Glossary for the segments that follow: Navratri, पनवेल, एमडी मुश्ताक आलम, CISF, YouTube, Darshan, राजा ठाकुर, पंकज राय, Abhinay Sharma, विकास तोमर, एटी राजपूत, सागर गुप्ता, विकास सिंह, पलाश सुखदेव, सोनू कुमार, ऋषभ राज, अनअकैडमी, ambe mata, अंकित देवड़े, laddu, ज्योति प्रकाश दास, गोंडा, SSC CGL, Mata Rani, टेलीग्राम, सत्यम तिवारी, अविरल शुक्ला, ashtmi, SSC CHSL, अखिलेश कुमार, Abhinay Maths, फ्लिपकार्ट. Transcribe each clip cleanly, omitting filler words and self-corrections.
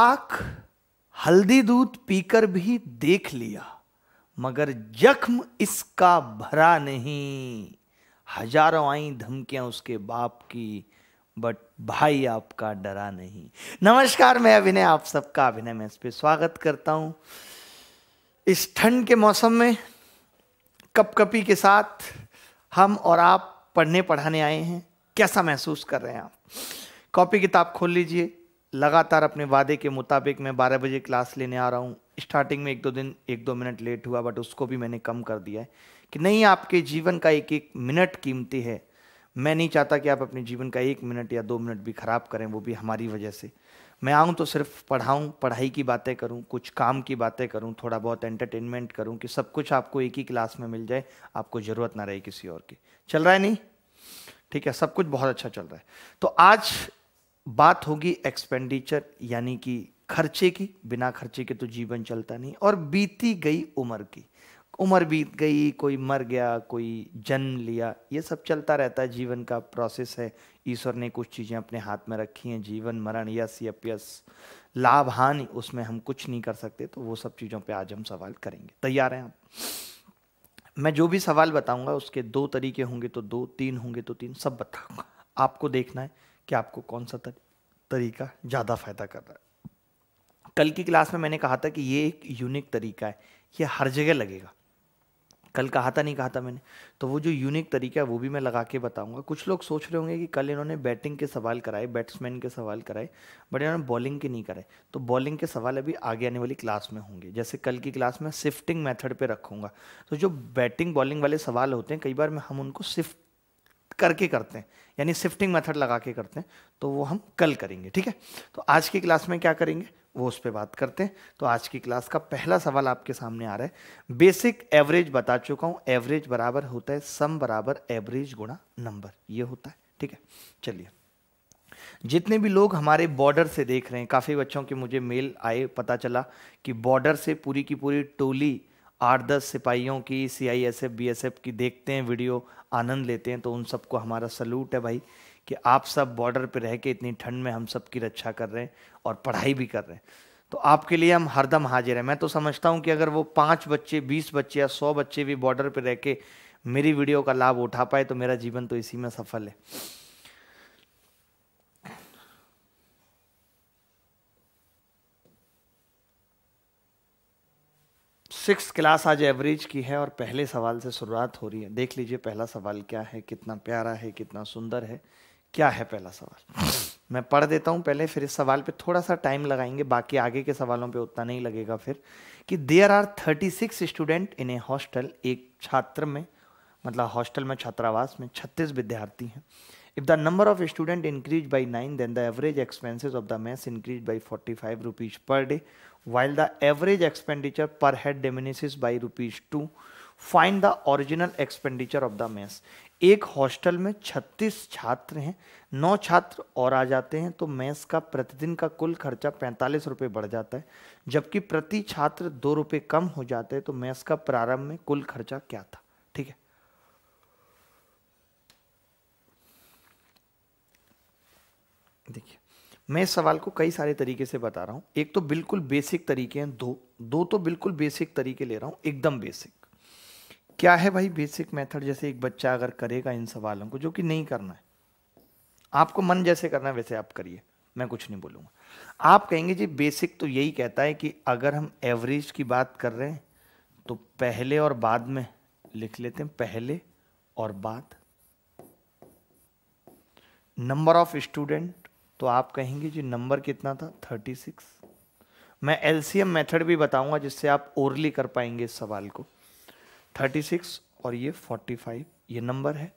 आंख हल्दी दूध पीकर भी देख लिया, मगर जख्म इसका भरा नहीं। हजारों आई धमकियां उसके बाप की, बट भाई आपका डरा नहीं। नमस्कार, मैं अभिनय, आप सबका अभिनय मैथ्स पे स्वागत करता हूं। इस ठंड के मौसम में कपकपी के साथ हम और आप पढ़ने पढ़ाने आए हैं। कैसा महसूस कर रहे हैं आप? कॉपी किताब खोल लीजिए। लगातार अपने वादे के मुताबिक मैं 12 बजे क्लास लेने आ रहा हूँ। स्टार्टिंग में एक दो मिनट लेट हुआ, बट उसको भी मैंने कम कर दिया है कि नहीं, आपके जीवन का एक एक मिनट कीमती है। मैं नहीं चाहता कि आप अपने जीवन का 1 मिनट या 2 मिनट भी ख़राब करें, वो भी हमारी वजह से। मैं आऊँ तो सिर्फ पढ़ाऊँ, पढ़ाई की बातें करूँ, कुछ काम की बातें करूँ, थोड़ा बहुत एंटरटेनमेंट करूँ कि सब कुछ आपको एक ही क्लास में मिल जाए, आपको ज़रूरत ना रहे किसी और की। चल रहा है? नहीं, ठीक है, सब कुछ बहुत अच्छा चल रहा है। तो आज बात होगी एक्सपेंडिचर, यानी कि खर्चे की। बिना खर्चे के तो जीवन चलता नहीं। और बीती गई उम्र की, उम्र बीत गई, कोई मर गया, कोई जन्म लिया, ये सब चलता रहता है। जीवन का प्रोसेस है। ईश्वर ने कुछ चीज़ें अपने हाथ में रखी हैं, जीवन मरण, यस अपयस, लाभ हानि, उसमें हम कुछ नहीं कर सकते। तो वो सब चीज़ों पे आज हम सवाल करेंगे। तैयार हैं आप? मैं जो भी सवाल बताऊंगा उसके 2 तरीके होंगे तो 2, 3 होंगे तो 3, सब बताऊँगा। आपको देखना है कि आपको कौन सा तरीका ज़्यादा फायदा कर रहा है। कल की क्लास में मैंने कहा था कि ये एक यूनिक तरीका है, ये हर जगह लगेगा। कल कहा था, नहीं कहा था मैंने? तो वो जो यूनिक तरीका है वो भी मैं लगा के बताऊंगा। कुछ लोग सोच रहे होंगे कि कल इन्होंने बैटिंग के सवाल कराए, बैट्समैन के सवाल कराए, बट इन्होंने बॉलिंग के नहीं कराए। तो बॉलिंग के सवाल अभी आगे आने वाली क्लास में होंगे। जैसे कल की क्लास में शिफ्टिंग मेथड पे रखूँगा। तो जो बैटिंग बॉलिंग वाले सवाल होते हैं, कई बार हम उनको शिफ्ट करके करते हैं, यानी शिफ्टिंग मेथड लगा के करते हैं। तो वो हम कल करेंगे, ठीक है? तो आज की क्लास में क्या करेंगे वो उस पर बात करते हैं। तो आज की क्लास का पहला सवाल आपके सामने आ रहा है। बेसिक एवरेज बता चुका हूँ। एवरेज बराबर होता है सम बराबर एवरेज गुणा नंबर, ये होता है, ठीक है? चलिए, जितने भी लोग हमारे बॉर्डर से देख रहे हैं, काफ़ी बच्चों के मुझे मेल आए, पता चला कि बॉर्डर से पूरी की पूरी टोली 8-10 सिपाहियों की, CISF BSF की देखते हैं वीडियो, आनंद लेते हैं। तो उन सबको हमारा सलूट है भाई कि आप सब बॉर्डर पे रह के इतनी ठंड में हम सब की रक्षा कर रहे हैं और पढ़ाई भी कर रहे हैं। तो आपके लिए हम हरदम हाजिर हैं। मैं तो समझता हूं कि अगर वो 5 बच्चे, 20 बच्चे या 100 बच्चे भी बॉर्डर पे रह के मेरी वीडियो का लाभ उठा पाए तो मेरा जीवन तो इसी में सफल है। सिक्स क्लास आज एवरेज की है और पहले सवाल से शुरुआत हो रही है। देख लीजिए पहला सवाल क्या है, कितना प्यारा है, कितना सुंदर है। क्या है पहला सवाल? मैं पढ़ देता हूँ पहले, फिर इस सवाल पे थोड़ा सा टाइम लगाएंगे, बाकी आगे के सवालों पे उतना नहीं लगेगा। फिर कि there are 36 student in a hostel, एक छात्र में, मतलब हॉस्टल में, छात्रावास में 36 विद्यार्थी हैं। If the number of student increased by 9, then the average expenses of the mess increased by 45 rupees per day, while the average expenditure per head diminishes by rupees 2. Find the original expenditure of the mess. एक hostel में 36 छात्र हैं, 9 छात्र और आ जाते हैं, तो mess का प्रतिदिन का कुल खर्चा 45 रुपये बढ़ जाता है, जबकि प्रति छात्र 2 रुपये कम हो जाते हैं। तो मेस का प्रारंभ में कुल खर्चा क्या था, ठीक है? देखिए, मैं इस सवाल को कई सारे तरीके से बता रहा हूँ। एक तो बिल्कुल बेसिक तरीके हैं, दो तो बिल्कुल बेसिक तरीके ले रहा हूँ, एकदम बेसिक। क्या है भाई बेसिक मेथड? जैसे एक बच्चा अगर करेगा इन सवालों को, जो कि नहीं करना है, आपको मन जैसे करना है वैसे आप करिए, मैं कुछ नहीं बोलूँगा। आप कहेंगे जी बेसिक तो यही कहता है कि अगर हम एवरेज की बात कर रहे हैं तो पहले और बाद में लिख लेते हैं। पहले और बाद, नंबर ऑफ स्टूडेंट, तो आप कहेंगे जी नंबर कितना था? 36। मैं LCM मेथड भी बताऊंगा जिससे आप ओरली कर पाएंगे इस सवाल को। 36 और ये 45, ये नंबर है।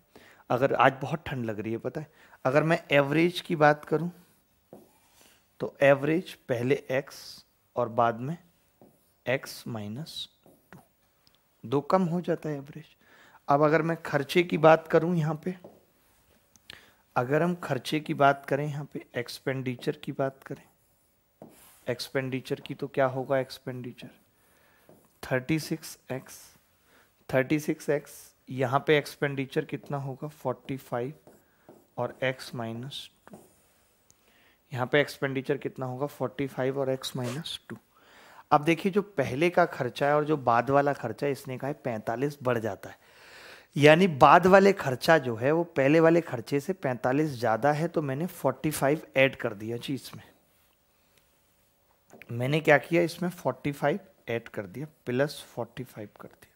अगर आज बहुत ठंड लग रही है, पता है, अगर मैं एवरेज की बात करूं तो एवरेज पहले x और बाद में x-2, 2 कम हो जाता है एवरेज। अब अगर मैं खर्चे की बात करूं, यहाँ पे अगर हम खर्चे की बात करें, यहाँ पे एक्सपेंडिचर की बात करें, एक्सपेंडिचर की तो क्या होगा? एक्सपेंडिचर 36x, यहाँ पे एक्सपेंडिचर कितना होगा? 45 और x-2। यहाँ पे एक्सपेंडिचर कितना होगा 45 और x माइनस 2। अब देखिए जो पहले का खर्चा है और जो बाद वाला खर्चा है इसने कहा है 45 बढ़ जाता है, यानी बाद वाले खर्चा जो है वो पहले वाले खर्चे से 45 ज़्यादा है, तो मैंने 45 ऐड कर दिया जी इसमें। मैंने क्या किया इसमें 45 ऐड कर दिया प्लस 45 कर दिया।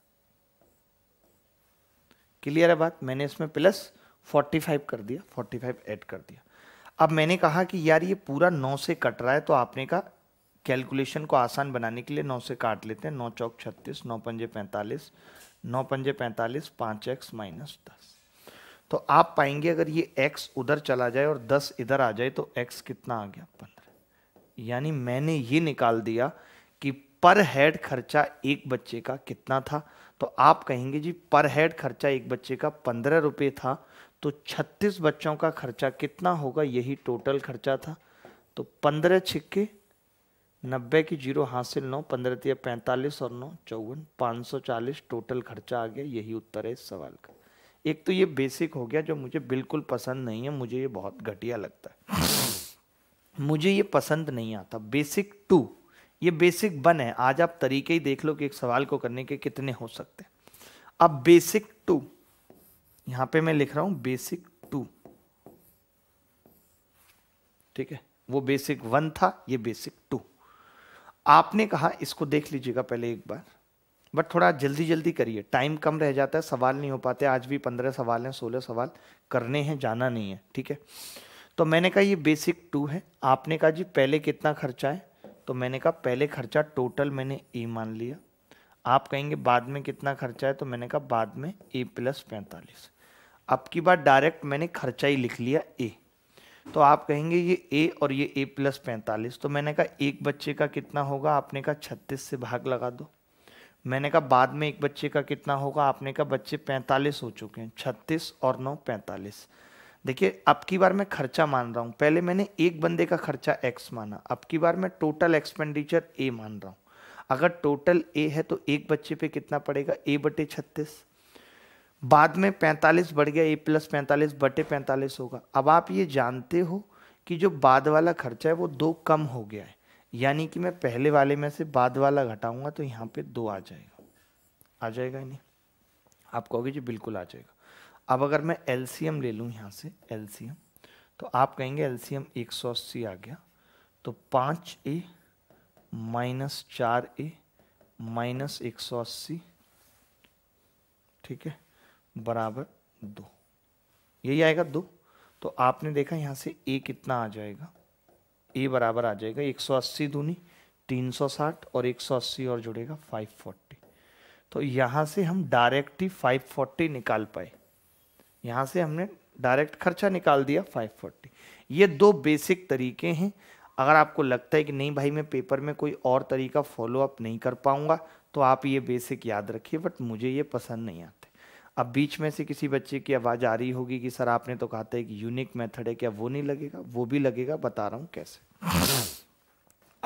क्लियर है बात? मैंने इसमें प्लस 45 कर दिया, 45 ऐड कर दिया। अब मैंने कहा कि यार ये पूरा 9 से कट रहा है, तो आपने कहा कैलकुलेशन को आसान बनाने के लिए 9 से काट लेते हैं। 9 चौक 36, 9 पंजे 45, 9 पंजे 45, 5x माइनस 10। तो आप पाएंगे अगर ये x उधर चला जाए और 10 इधर आ जाए तो x कितना आ गया 15। यानी मैंने ये निकाल दिया कि पर हेड खर्चा एक बच्चे का कितना था, तो आप कहेंगे जी पर हेड खर्चा एक बच्चे का 15 रुपये था, तो 36 बच्चों का खर्चा कितना होगा, यही टोटल खर्चा था। तो 15 छिक्के 90 की जीरो हासिल 9, 15 तिया 45 और 9 54, 540 टोटल खर्चा आ गया। यही उत्तर है इस सवाल का। एक तो ये बेसिक हो गया जो मुझे बिल्कुल पसंद नहीं है, मुझे ये बहुत घटिया लगता है, मुझे ये पसंद नहीं आता। बेसिक 2, ये बेसिक 1 है। आज आप तरीके ही देख लो कि एक सवाल को करने के कितने हो सकते हैं। अब बेसिक 2 यहाँ पे मैं लिख रहा हूँ बेसिक 2, ठीक है। वो बेसिक 1 था, ये बेसिक 2। आपने कहा इसको देख लीजिएगा पहले एक बार, बट थोड़ा जल्दी जल्दी करिए, टाइम कम रह जाता है, सवाल नहीं हो पाते। आज भी 15 सवाल हैं, 16 सवाल करने हैं, जाना नहीं है, ठीक है। तो मैंने कहा ये बेसिक 2 है। आपने कहा जी पहले कितना खर्चा है, तो मैंने कहा पहले खर्चा टोटल मैंने ए मान लिया। आप कहेंगे बाद में कितना खर्चा है, तो मैंने कहा बाद में ए प्लस 45। अब की बार डायरेक्ट मैंने खर्चा ही लिख लिया ए। तो आप कहेंगे ये a और ये a प्लस 45, तो मैंने कहा एक बच्चे का कितना होगा, आपने कहा 36 से भाग लगा दो। मैंने कहा बाद में एक बच्चे का कितना होगा, आपने कहा बच्चे 45 हो चुके हैं, 36 और 9 45। देखिए अब की बार मैं खर्चा मान रहा हूँ, पहले मैंने एक बंदे का खर्चा x माना, अब की बार मैं टोटल एक्सपेंडिचर a मान रहा हूँ। अगर टोटल a है तो एक बच्चे पर कितना पड़ेगा, a बटे 36, बाद में 45 बढ़ गया, ए प्लस 45 बटे 45 होगा। अब आप ये जानते हो कि जो बाद वाला खर्चा है वो 2 कम हो गया है, यानी कि मैं पहले वाले में से बाद वाला घटाऊंगा तो यहाँ पे 2 आ जाएगा। आ जाएगा नहीं? आप कहोगे जी बिल्कुल आ जाएगा। अब अगर मैं एलसीएम ले लूँ यहाँ से एलसीएम, तो आप कहेंगे एलसीएम 180 आ गया, तो 5a माइनस 4a माइनस 180, ठीक है, बराबर 2। यही आएगा 2। तो आपने देखा यहाँ से a कितना आ जाएगा, a बराबर आ जाएगा 180 दूनी 360 और 180 और जुड़ेगा 540। तो यहाँ से हम डायरेक्ट ही 540 निकाल पाए। यहाँ से हमने डायरेक्ट खर्चा निकाल दिया 540। ये 2 बेसिक तरीके हैं। अगर आपको लगता है कि नहीं भाई मैं पेपर में कोई और तरीका फॉलोअप नहीं कर पाऊंगा, तो आप ये बेसिक याद रखिए, बट मुझे ये पसंद नहीं आता। अब बीच में से किसी बच्चे की आवाज़ आ रही होगी कि सर आपने तो कहा था एक यूनिक मेथड है, क्या वो नहीं लगेगा? वो भी लगेगा, बता रहा हूँ कैसे,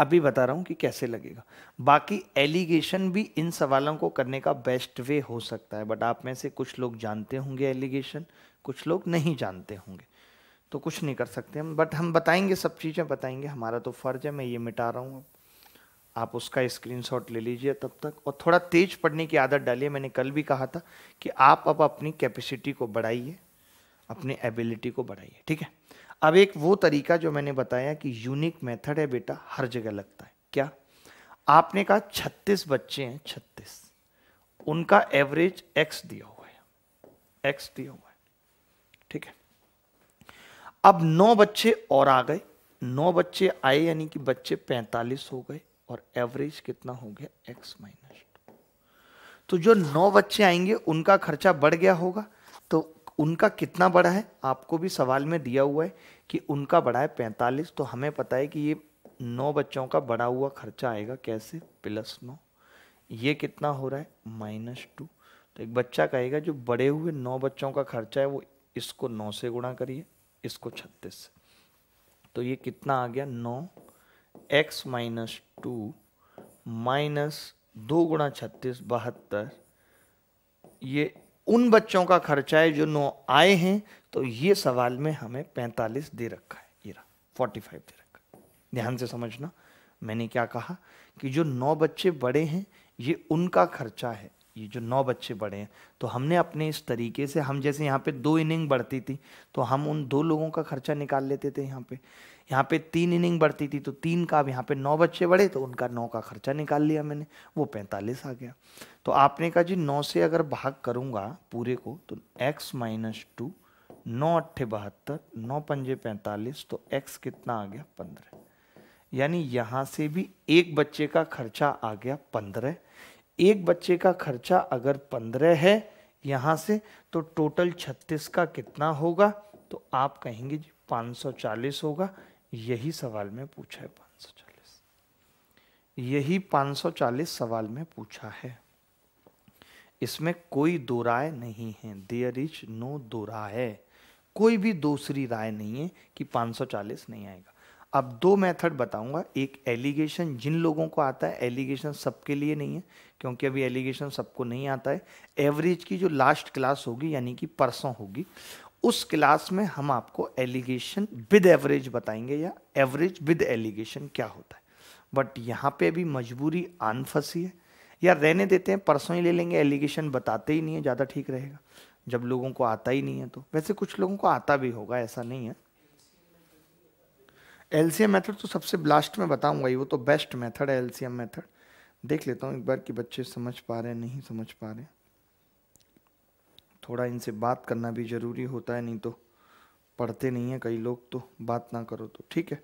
अभी बता रहा हूँ कि कैसे लगेगा। बाकी एलिगेशन भी इन सवालों को करने का बेस्ट वे हो सकता है, बट आप में से कुछ लोग जानते होंगे एलिगेशन, कुछ लोग नहीं जानते होंगे, तो कुछ नहीं कर सकते हम, बट हम बताएंगे, सब चीज़ें बताएंगे, हमारा तो फर्ज है। मैं ये मिटा रहा हूँ, आप उसका स्क्रीनशॉट ले लीजिए तब तक, और थोड़ा तेज पढ़ने की आदत डालिए। मैंने कल भी कहा था कि आप अब अपनी कैपेसिटी को बढ़ाइए, अपनी एबिलिटी को बढ़ाइए, ठीक है। अब एक वो तरीका जो मैंने बताया कि यूनिक मेथड है बेटा, हर जगह लगता है। क्या? आपने कहा 36 बच्चे हैं, 36 उनका एवरेज x दिया हुआ है, x दिया हुआ है, ठीक है। अब 9 बच्चे और आ गए, 9 बच्चे आए, यानी कि बच्चे 45 हो गए और एवरेज कितना हो गया x माइनस 2। तो जो 9 बच्चे आएंगे उनका खर्चा बढ़ गया होगा, तो उनका कितना बढ़ा है आपको भी सवाल में दिया हुआ है कि उनका बढ़ा है 45। तो हमें पता है कि ये 9 बच्चों का बढ़ा हुआ खर्चा आएगा कैसे, प्लस 9, ये कितना हो रहा है माइनस 2। तो एक बच्चा कहेगा जो बढ़े हुए 9 बच्चों का खर्चा है वो इसको 9 से गुणा करिए, इसको 36 से, तो ये कितना आ गया 9x माइनस 2 माइनस 2 गुणा 36 72। ये उन बच्चों का खर्चा है जो 9 आए हैं, तो ये सवाल में हमें 45 दे रखा है, ये रहा 45 दे रखा है। ध्यान से समझना, मैंने क्या कहा कि जो 9 बच्चे बड़े हैं ये उनका खर्चा है, ये जो 9 बच्चे बड़े हैं। तो हमने अपने इस तरीके से, हम जैसे यहाँ पे 2 इनिंग बढ़ती थी तो हम उन 2 लोगों का खर्चा निकाल लेते थे, यहाँ पे 3 इनिंग बढ़ती थी तो 3 का, अब यहाँ पे 9 बच्चे बढ़े तो उनका 9 का खर्चा निकाल लिया मैंने, वो 45 आ गया। तो आपने कहा जी 9 से अगर भाग करूँगा पूरे को तो x माइनस 2, 9 अट्ठे 72, 9 पंजे 45, तो x कितना आ गया 15। यानी यहाँ से भी एक बच्चे का खर्चा आ गया 15। एक बच्चे का खर्चा अगर 15 है यहाँ से तो टोटल 36 का कितना होगा, तो आप कहेंगे जी 540 होगा। यही सवाल में पूछा है 540, यही 540 सवाल में पूछा है, इसमें कोई दो राय नहीं है। देयर इज नो दो राय, कोई भी दूसरी राय नहीं है कि 540 नहीं आएगा। अब 2 मेथड बताऊंगा, एक एलिगेशन जिन लोगों को आता है, एलिगेशन सबके लिए नहीं है क्योंकि अभी एलिगेशन सबको नहीं आता है। एवरेज की जो लास्ट क्लास होगी यानी कि परसों होगी, उस क्लास में हम आपको एलिगेशन विद एवरेज बताएंगे या एवरेज विद एलिगेशन क्या होता है। बट यहाँ पे अभी मजबूरी आन फंसी है, या रहने देते हैं परसों ही ले लेंगे, एलिगेशन बताते ही नहीं है ज़्यादा ठीक रहेगा जब लोगों को आता ही नहीं है। तो वैसे कुछ लोगों को आता भी होगा, ऐसा नहीं है। एलसीएम मेथड तो सबसे लास्ट में बताऊंगा ही, वो तो बेस्ट मेथड है एलसीएम मेथड। देख लेता हूँ एक बार कि बच्चे समझ पा रहे हैं नहीं समझ पा रहे, थोड़ा इनसे बात करना भी ज़रूरी होता है, नहीं तो पढ़ते नहीं है कई लोग, तो बात ना करो तो ठीक है।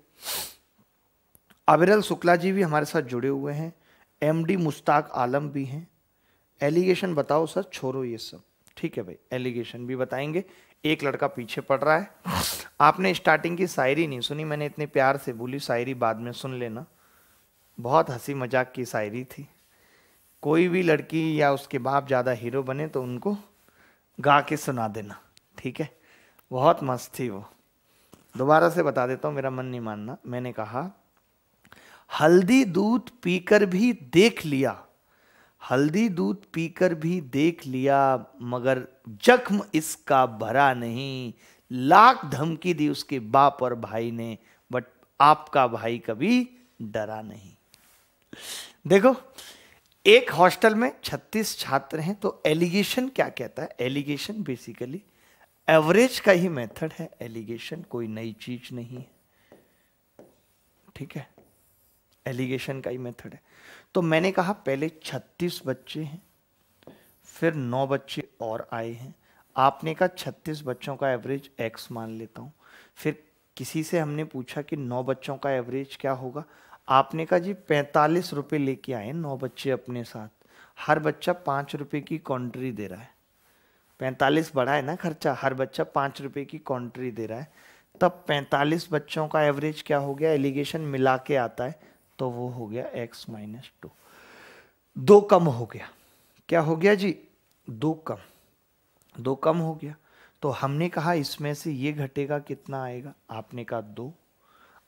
अविरल शुक्ला जी भी हमारे साथ जुड़े हुए हैं, एमडी मुश्ताक आलम भी हैं। एलिगेशन बताओ सर, छोड़ो ये सब, ठीक है भाई एलिगेशन भी बताएंगे। एक लड़का पीछे पड़ रहा है, आपने स्टार्टिंग की शायरी नहीं सुनी, मैंने इतने प्यार से बोली, शायरी बाद में सुन लेना, बहुत हंसी मजाक की शायरी थी। कोई भी लड़की या उसके बाप ज़्यादा हीरो बने तो उनको गा के सुना देना, ठीक है, बहुत मस्त थी वो। दोबारा से बता देता हूँ, मेरा मन नहीं मानना। मैंने कहा हल्दी दूध पीकर भी देख लिया, हल्दी दूध पीकर भी देख लिया, मगर जख्म इसका भरा नहीं, लाख धमकी दी उसके बाप और भाई ने, बट आपका भाई कभी डरा नहीं। देखो एक हॉस्टल में 36 छात्र हैं, तो एलिगेशन क्या कहता है, एलिगेशन बेसिकली एवरेज का ही मेथड है, एलिगेशन कोई नई चीज नहीं है, ठीक है, एलिगेशन का ही मेथड है। तो मैंने कहा पहले 36 बच्चे हैं, फिर 9 बच्चे और आए हैं, आपने कहा 36 बच्चों का एवरेज x मान लेता हूँ। फिर किसी से हमने पूछा कि 9 बच्चों का एवरेज क्या होगा, आपने कहा जी 45 रुपये लेके आए 9 बच्चे अपने साथ, हर बच्चा 5 रुपये की कॉन्ट्री दे रहा है, 45 बढ़ा है ना खर्चा, हर बच्चा 5 रुपये की कॉन्ट्री दे रहा है, तब 45 बच्चों का एवरेज क्या हो गया, एलिगेशन मिला के आता है तो वो हो गया x माइनस 2, 2 कम हो गया। क्या हो गया जी 2 कम हो गया। तो हमने कहा इसमें से ये घटेगा कितना आएगा, आपने कहा 2।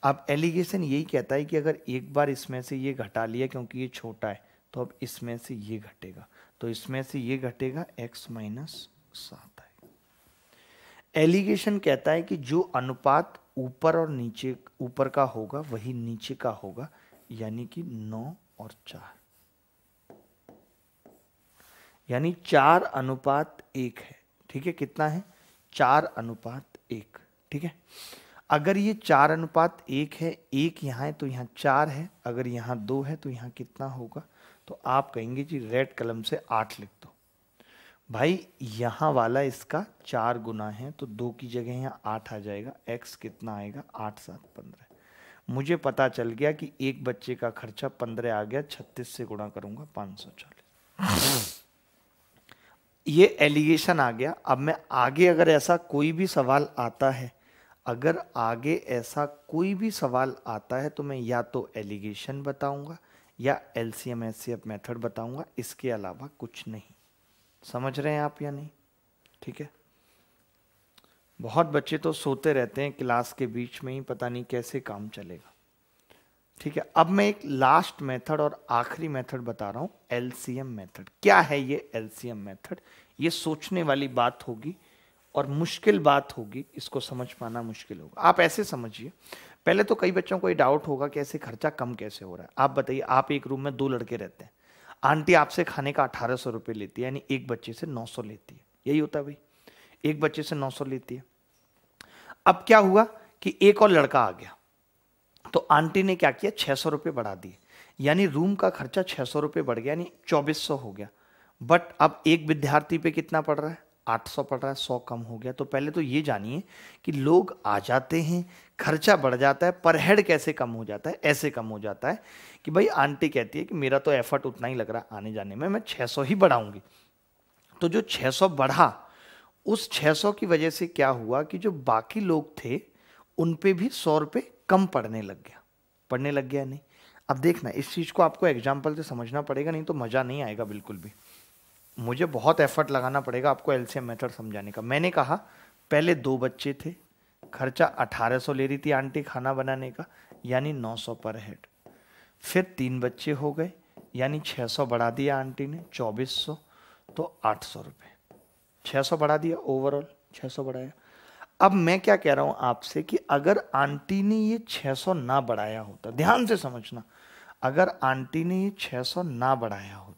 अब एलिगेशन यही कहता है कि अगर एक बार इसमें से ये घटा लिया क्योंकि ये छोटा है तो अब इसमें से ये घटेगा, तो इसमें से ये घटेगा x माइनस 7 आएगा। एलिगेशन कहता है कि जो अनुपात ऊपर और नीचे, ऊपर का होगा वही नीचे का होगा, यानी कि 9 और 4, यानी 4:1 है, ठीक है, कितना है 4:1, ठीक है। अगर ये 4:1 है, 1 यहाँ है तो यहाँ 4 है, अगर यहाँ 2 है तो यहाँ कितना होगा, तो आप कहेंगे जी रेड कलम से 8 लिख दो, भाई यहाँ वाला इसका 4 गुना है तो 2 की जगह यहाँ 8 आ जाएगा, x कितना आएगा 8, 7, 15। मुझे पता चल गया कि एक बच्चे का खर्चा 15 आ गया, 36 से गुणा करूंगा 540, ये एलिगेशन आ गया। अब मैं आगे अगर ऐसा कोई भी सवाल आता है, अगर आगे ऐसा कोई भी सवाल आता है तो मैं या तो एलिगेशन बताऊंगा या एलसीएम एचसीएफ मेथड बताऊंगा, इसके अलावा कुछ नहीं। समझ रहे हैं आप या नहीं, ठीक है। बहुत बच्चे तो सोते रहते हैं क्लास के बीच में ही, पता नहीं कैसे काम चलेगा, ठीक है। अब मैं एक लास्ट मेथड और आखिरी मेथड बता रहा हूँ, एलसीएम मेथड। क्या है ये एलसीएम मेथड, ये सोचने वाली बात होगी और मुश्किल बात होगी, इसको समझ पाना मुश्किल होगा। आप ऐसे समझिए, पहले तो कई बच्चों को ये डाउट होगा कि ऐसे खर्चा कम कैसे हो रहा है। आप बताइए, आप एक रूम में दो लड़के रहते हैं, आंटी आपसे खाने का 1800 रुपये लेती है, यानी एक बच्चे से 900 लेती है। यही होता है भाई, एक बच्चे से 900 लेती है। अब क्या हुआ कि एक और लड़का आ गया, तो आंटी ने क्या किया, 600 रुपये बढ़ा दिए, यानी रूम का खर्चा 600 रुपये बढ़ गया, यानी 2400 हो गया। बट अब एक विद्यार्थी पे कितना पड़ रहा है, 800 पड़ रहा है, 100 कम हो गया। तो पहले तो ये जानिए कि लोग आ जाते हैं, खर्चा बढ़ जाता है, पर हेड कैसे कम हो जाता है। ऐसे कम हो जाता है कि भाई आंटी कहती है कि मेरा तो एफर्ट उतना ही लग रहा है आने जाने में, मैं 600 ही बढ़ाऊंगी। तो जो 600 बढ़ा, उस 600 की वजह से क्या हुआ कि जो बाकी लोग थे उन पे भी 100 रुपये कम पड़ने लग गया। नहीं, अब देखना इस चीज़ को आपको एग्जाम्पल से समझना पड़ेगा, नहीं तो मज़ा नहीं आएगा बिल्कुल भी। मुझे बहुत एफर्ट लगाना पड़ेगा आपको एलसीएम मेथड समझाने का। मैंने कहा पहले दो बच्चे थे, खर्चा 1800 ले रही थी आंटी खाना बनाने का, यानी 900 पर हेड। फिर तीन बच्चे हो गए, यानी 600 बढ़ा दिया आंटी ने, 2400, तो 800 रुपये 600 बढ़ा दिया, ओवरऑल 600 बढ़ाया। अब मैं क्या कह रहा हूँ आपसे कि अगर आंटी ने ये 600 ना बढ़ाया होता, ध्यान से समझना, अगर आंटी ने ये 600 ना बढ़ाया होता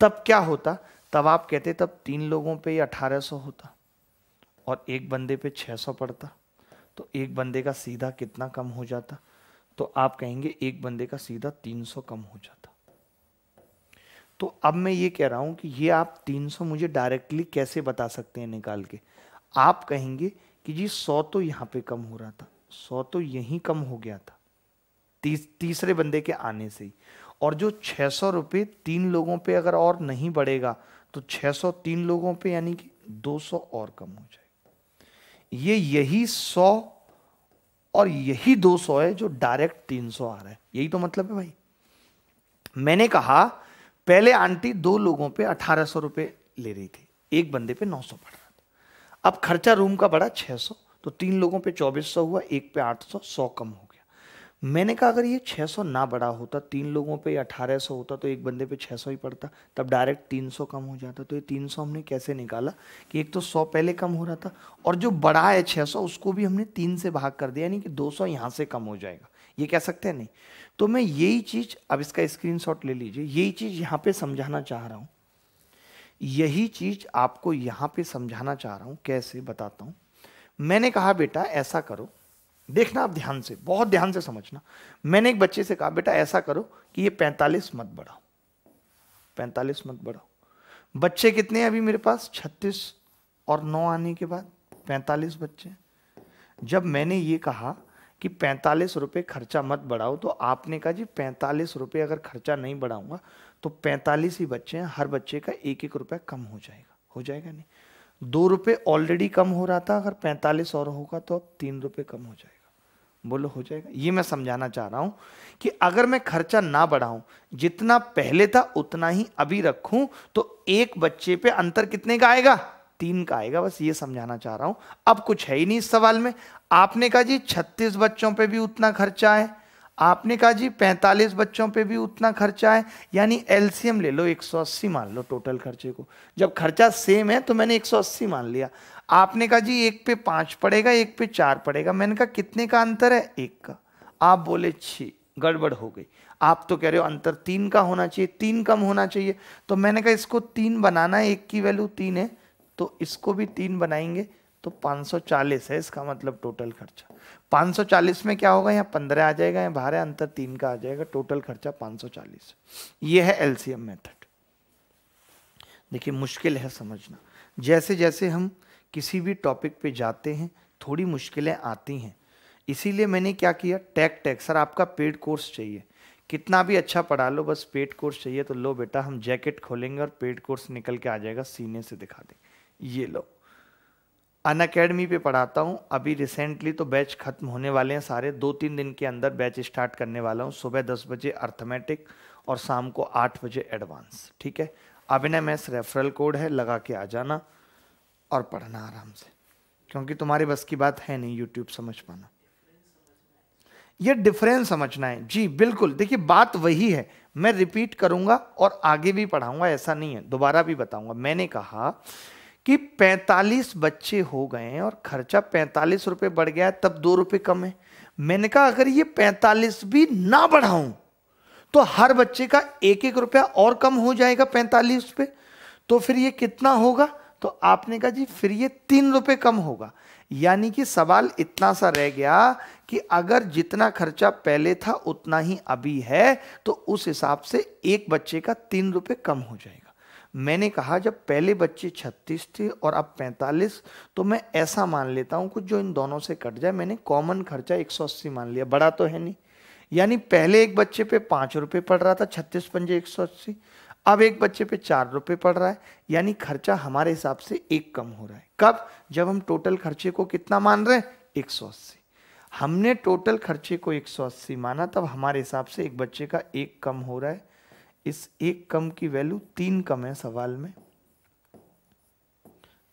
तब क्या होता, तब आप कहते तब तीन लोगों पे ही 1800 होता और एक बंदे पे 600 पड़ता, तो एक बंदे का सीधा कितना कम हो जाता, तो आप कहेंगे एक बंदे का सीधा 300 कम हो जाता। तो अब मैं ये कह रहा हूं कि ये आप 300 मुझे डायरेक्टली कैसे बता सकते हैं निकाल के। आप कहेंगे कि जी 100 तो यहाँ पे कम हो रहा था, 100 तो यहीं कम हो गया था तीसरे बंदे के आने से ही, और जो 600 रुपये तीन लोगों पे अगर और नहीं बढ़ेगा तो 600 तीन लोगों पे यानी कि 200 और कम हो जाएगा। ये यही 100 और यही 200 है जो डायरेक्ट 300 आ रहा है। यही तो मतलब है भाई। मैंने कहा पहले आंटी दो लोगों पे 1800 रुपये ले रही थी, एक बंदे पे 900 पड़ रहा था। अब खर्चा रूम का बढ़ा 600, तो तीन लोगों पे 2400 हुआ, एक पे 800, 100 कम हो गया। मैंने कहा अगर ये 600 ना बढ़ा होता, तीन लोगों पे 1800 होता, तो एक बंदे पे 600 ही पड़ता, तब डायरेक्ट 300 कम हो जाता। तो ये 300 हमने कैसे निकाला कि एक तो 100 पहले कम हो रहा था और जो बढ़ा है 600 उसको भी हमने 3 से भाग कर दिया, यानी कि 200 यहाँ से कम हो जाएगा। ये कह सकते हैं नहीं? तो मैं यही चीज, अब इसका स्क्रीनशॉट ले लीजिए, यही चीज यहाँ पे समझाना चाह रहा हूँ, यही चीज आपको यहाँ पे समझाना चाह रहा हूँ। कैसे बताता हूँ। मैंने कहा बेटा ऐसा करो, देखना आप ध्यान से, बहुत ध्यान से समझना। मैंने एक बच्चे से कहा बेटा ऐसा करो कि ये 45 मत बढ़ाओ, 45 मत बढ़ाओ। बच्चे कितने अभी मेरे पास, 36 और 9 आने के बाद 45 बच्चे। जब मैंने ये कहा कि 45 रुपये खर्चा मत बढ़ाओ, तो आपने कहा जी 45 रुपये अगर खर्चा नहीं बढ़ाऊंगा तो 45 ही बच्चे हैं, हर बच्चे का एक एक रुपया कम हो जाएगा। हो जाएगा नहीं? 2 रुपये ऑलरेडी कम हो रहा था, अगर 45 और होगा तो अब 3 रुपये कम हो जाएगा। बोलो हो जाएगा? ये मैं समझाना चाह रहा हूँ कि अगर मैं खर्चा ना बढ़ाऊँ, जितना पहले था उतना ही अभी रखूँ, तो एक बच्चे पे अंतर कितने का आएगा, 3 का आएगा। बस ये समझाना चाह रहा हूं। अब कुछ है ही नहीं इस सवाल में। आपने कहा जी 36 बच्चों पे भी उतना खर्चा है, आपने कहा जी 45 बच्चों पे भी उतना खर्चा है, यानी एलसीएम ले लो 180 मान लो टोटल खर्चे को। जब खर्चा सेम है तो मैंने 180 मान लिया। आपने कहा जी एक पे 5 पड़ेगा, एक पे 4 पड़ेगा। मैंने कहा कितने का अंतर है, 1 का। आप बोले छी गड़बड़ हो गई, आप तो कह रहे हो अंतर 3 का होना चाहिए, 3 कम होना चाहिए। तो मैंने कहा इसको 3 बनाना है, 1 की वैल्यू 3 है, तो इसको भी 3 बनाएंगे तो 540 है इसका मतलब टोटल खर्चा। 540 में क्या होगा, यहाँ 15 आ जाएगा, यहाँ बाहर अंतर 3 का आ जाएगा, टोटल खर्चा 540। ये है एलसीएम मेथड। देखिए मुश्किल है समझना, जैसे जैसे हम किसी भी टॉपिक पे जाते हैं थोड़ी मुश्किलें आती हैं। इसीलिए मैंने क्या किया, टैग सर आपका पेड कोर्स चाहिए, कितना भी अच्छा पढ़ा लो बस पेड कोर्स चाहिए। तो लो बेटा हम जैकेट खोलेंगे और पेड कोर्स निकल के आ जाएगा, सीने से दिखा देंगे। ये लो, अनअकैडमी पे पढ़ाता हूँ अभी रिसेंटली, तो बैच खत्म होने वाले हैं सारे, 2-3 दिन के अंदर बैच स्टार्ट करने वाला हूँ। सुबह 10 बजे अर्थमेटिक और शाम को 8 बजे एडवांस। ठीक है, अभिनय मैथ्स रेफरल कोड है, लगा के आ जाना और पढ़ना आराम से, क्योंकि तुम्हारे बस की बात है नहीं यूट्यूब समझ पाना। यह डिफरेंस समझना है जी, बिल्कुल। देखिए बात वही है, मैं रिपीट करूँगा और आगे भी पढ़ाऊँगा, ऐसा नहीं है, दोबारा भी बताऊँगा। मैंने कहा कि 45 बच्चे हो गए हैं और खर्चा 45 रुपये बढ़ गया है, तब 2 रुपये कम है। मैंने कहा अगर ये 45 भी ना बढ़ाऊं तो हर बच्चे का 1-1 रुपया और कम हो जाएगा 45 पे, तो फिर ये कितना होगा? तो आपने कहा जी फिर ये 3 रुपये कम होगा। यानी कि सवाल इतना सा रह गया कि अगर जितना खर्चा पहले था उतना ही अभी है तो उस हिसाब से एक बच्चे का 3 रुपये कम हो जाएगा। मैंने कहा जब पहले बच्चे 36 थे और अब 45, तो मैं ऐसा मान लेता हूँ कुछ जो इन दोनों से कट जाए। मैंने कॉमन खर्चा 180 मान लिया, बड़ा तो है नहीं। यानी पहले एक बच्चे पे 5 रुपये पड़ रहा था, 36×5 = 180, अब एक बच्चे पे 4 रुपये पड़ रहा है, यानी खर्चा हमारे हिसाब से 1 कम हो रहा है। कब? जब हम टोटल खर्चे को कितना मान रहे हैं? 180। हमने टोटल खर्चे को 180 माना, तब हमारे हिसाब से एक बच्चे का 1 कम हो रहा है। इस 1 कम की वैल्यू 3 कम है सवाल में,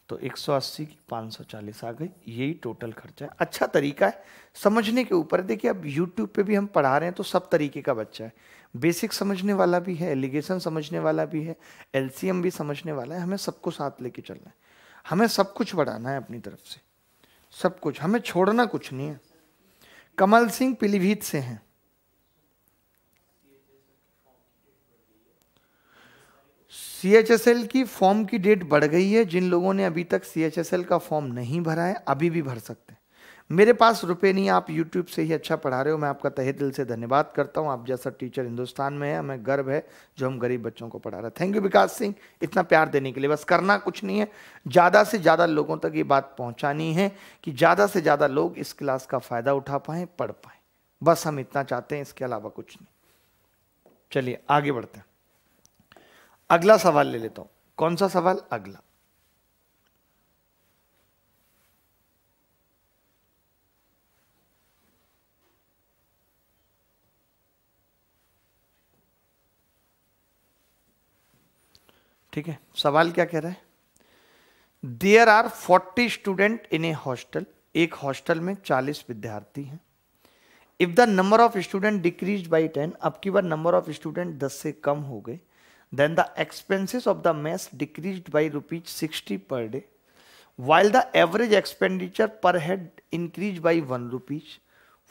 तो 180 की 540 आ गई। यही टोटल खर्चा है। अच्छा तरीका है समझने के ऊपर। देखिए अब YouTube पे भी हम पढ़ा रहे हैं तो सब तरीके का बच्चा है, बेसिक समझने वाला भी है, एलिगेशन समझने वाला भी है, LCM भी समझने वाला है। हमें सबको साथ लेके चलना है, हमें सब कुछ बढ़ाना है अपनी तरफ से, सब कुछ, हमें छोड़ना कुछ नहीं है। कमल सिंह पीलीभीत से हैं। CHSL की फॉर्म की डेट बढ़ गई है। जिन लोगों ने अभी तक CHSL का फॉर्म नहीं भरा है अभी भी भर सकते हैं। मेरे पास रुपए नहीं, आप YouTube से ही अच्छा पढ़ा रहे हो, मैं आपका तहे दिल से धन्यवाद करता हूं। आप जैसा टीचर हिंदुस्तान में है, हमें गर्व है जो हम गरीब बच्चों को पढ़ा रहे हैं। थैंक यू विकास सिंह इतना प्यार देने के लिए। बस करना कुछ नहीं है, ज़्यादा से ज़्यादा लोगों तक ये बात पहुँचानी है कि ज़्यादा से ज़्यादा लोग इस क्लास का फ़ायदा उठा पाएँ, पढ़ पाएँ, बस हम इतना चाहते हैं, इसके अलावा कुछ नहीं। चलिए आगे बढ़ते हैं, अगला सवाल ले लेता हूं। कौन सा सवाल? अगला। ठीक है, सवाल क्या कह रहा है? There are 40 student in a hostel. एक हॉस्टल में 40 विद्यार्थी हैं। If the number of student decrease by 10, अब की बार नंबर ऑफ स्टूडेंट 10 से कम हो गए, then the expenses of the mess decreased by ₹60 per day while the average expenditure per head increased by ₹1.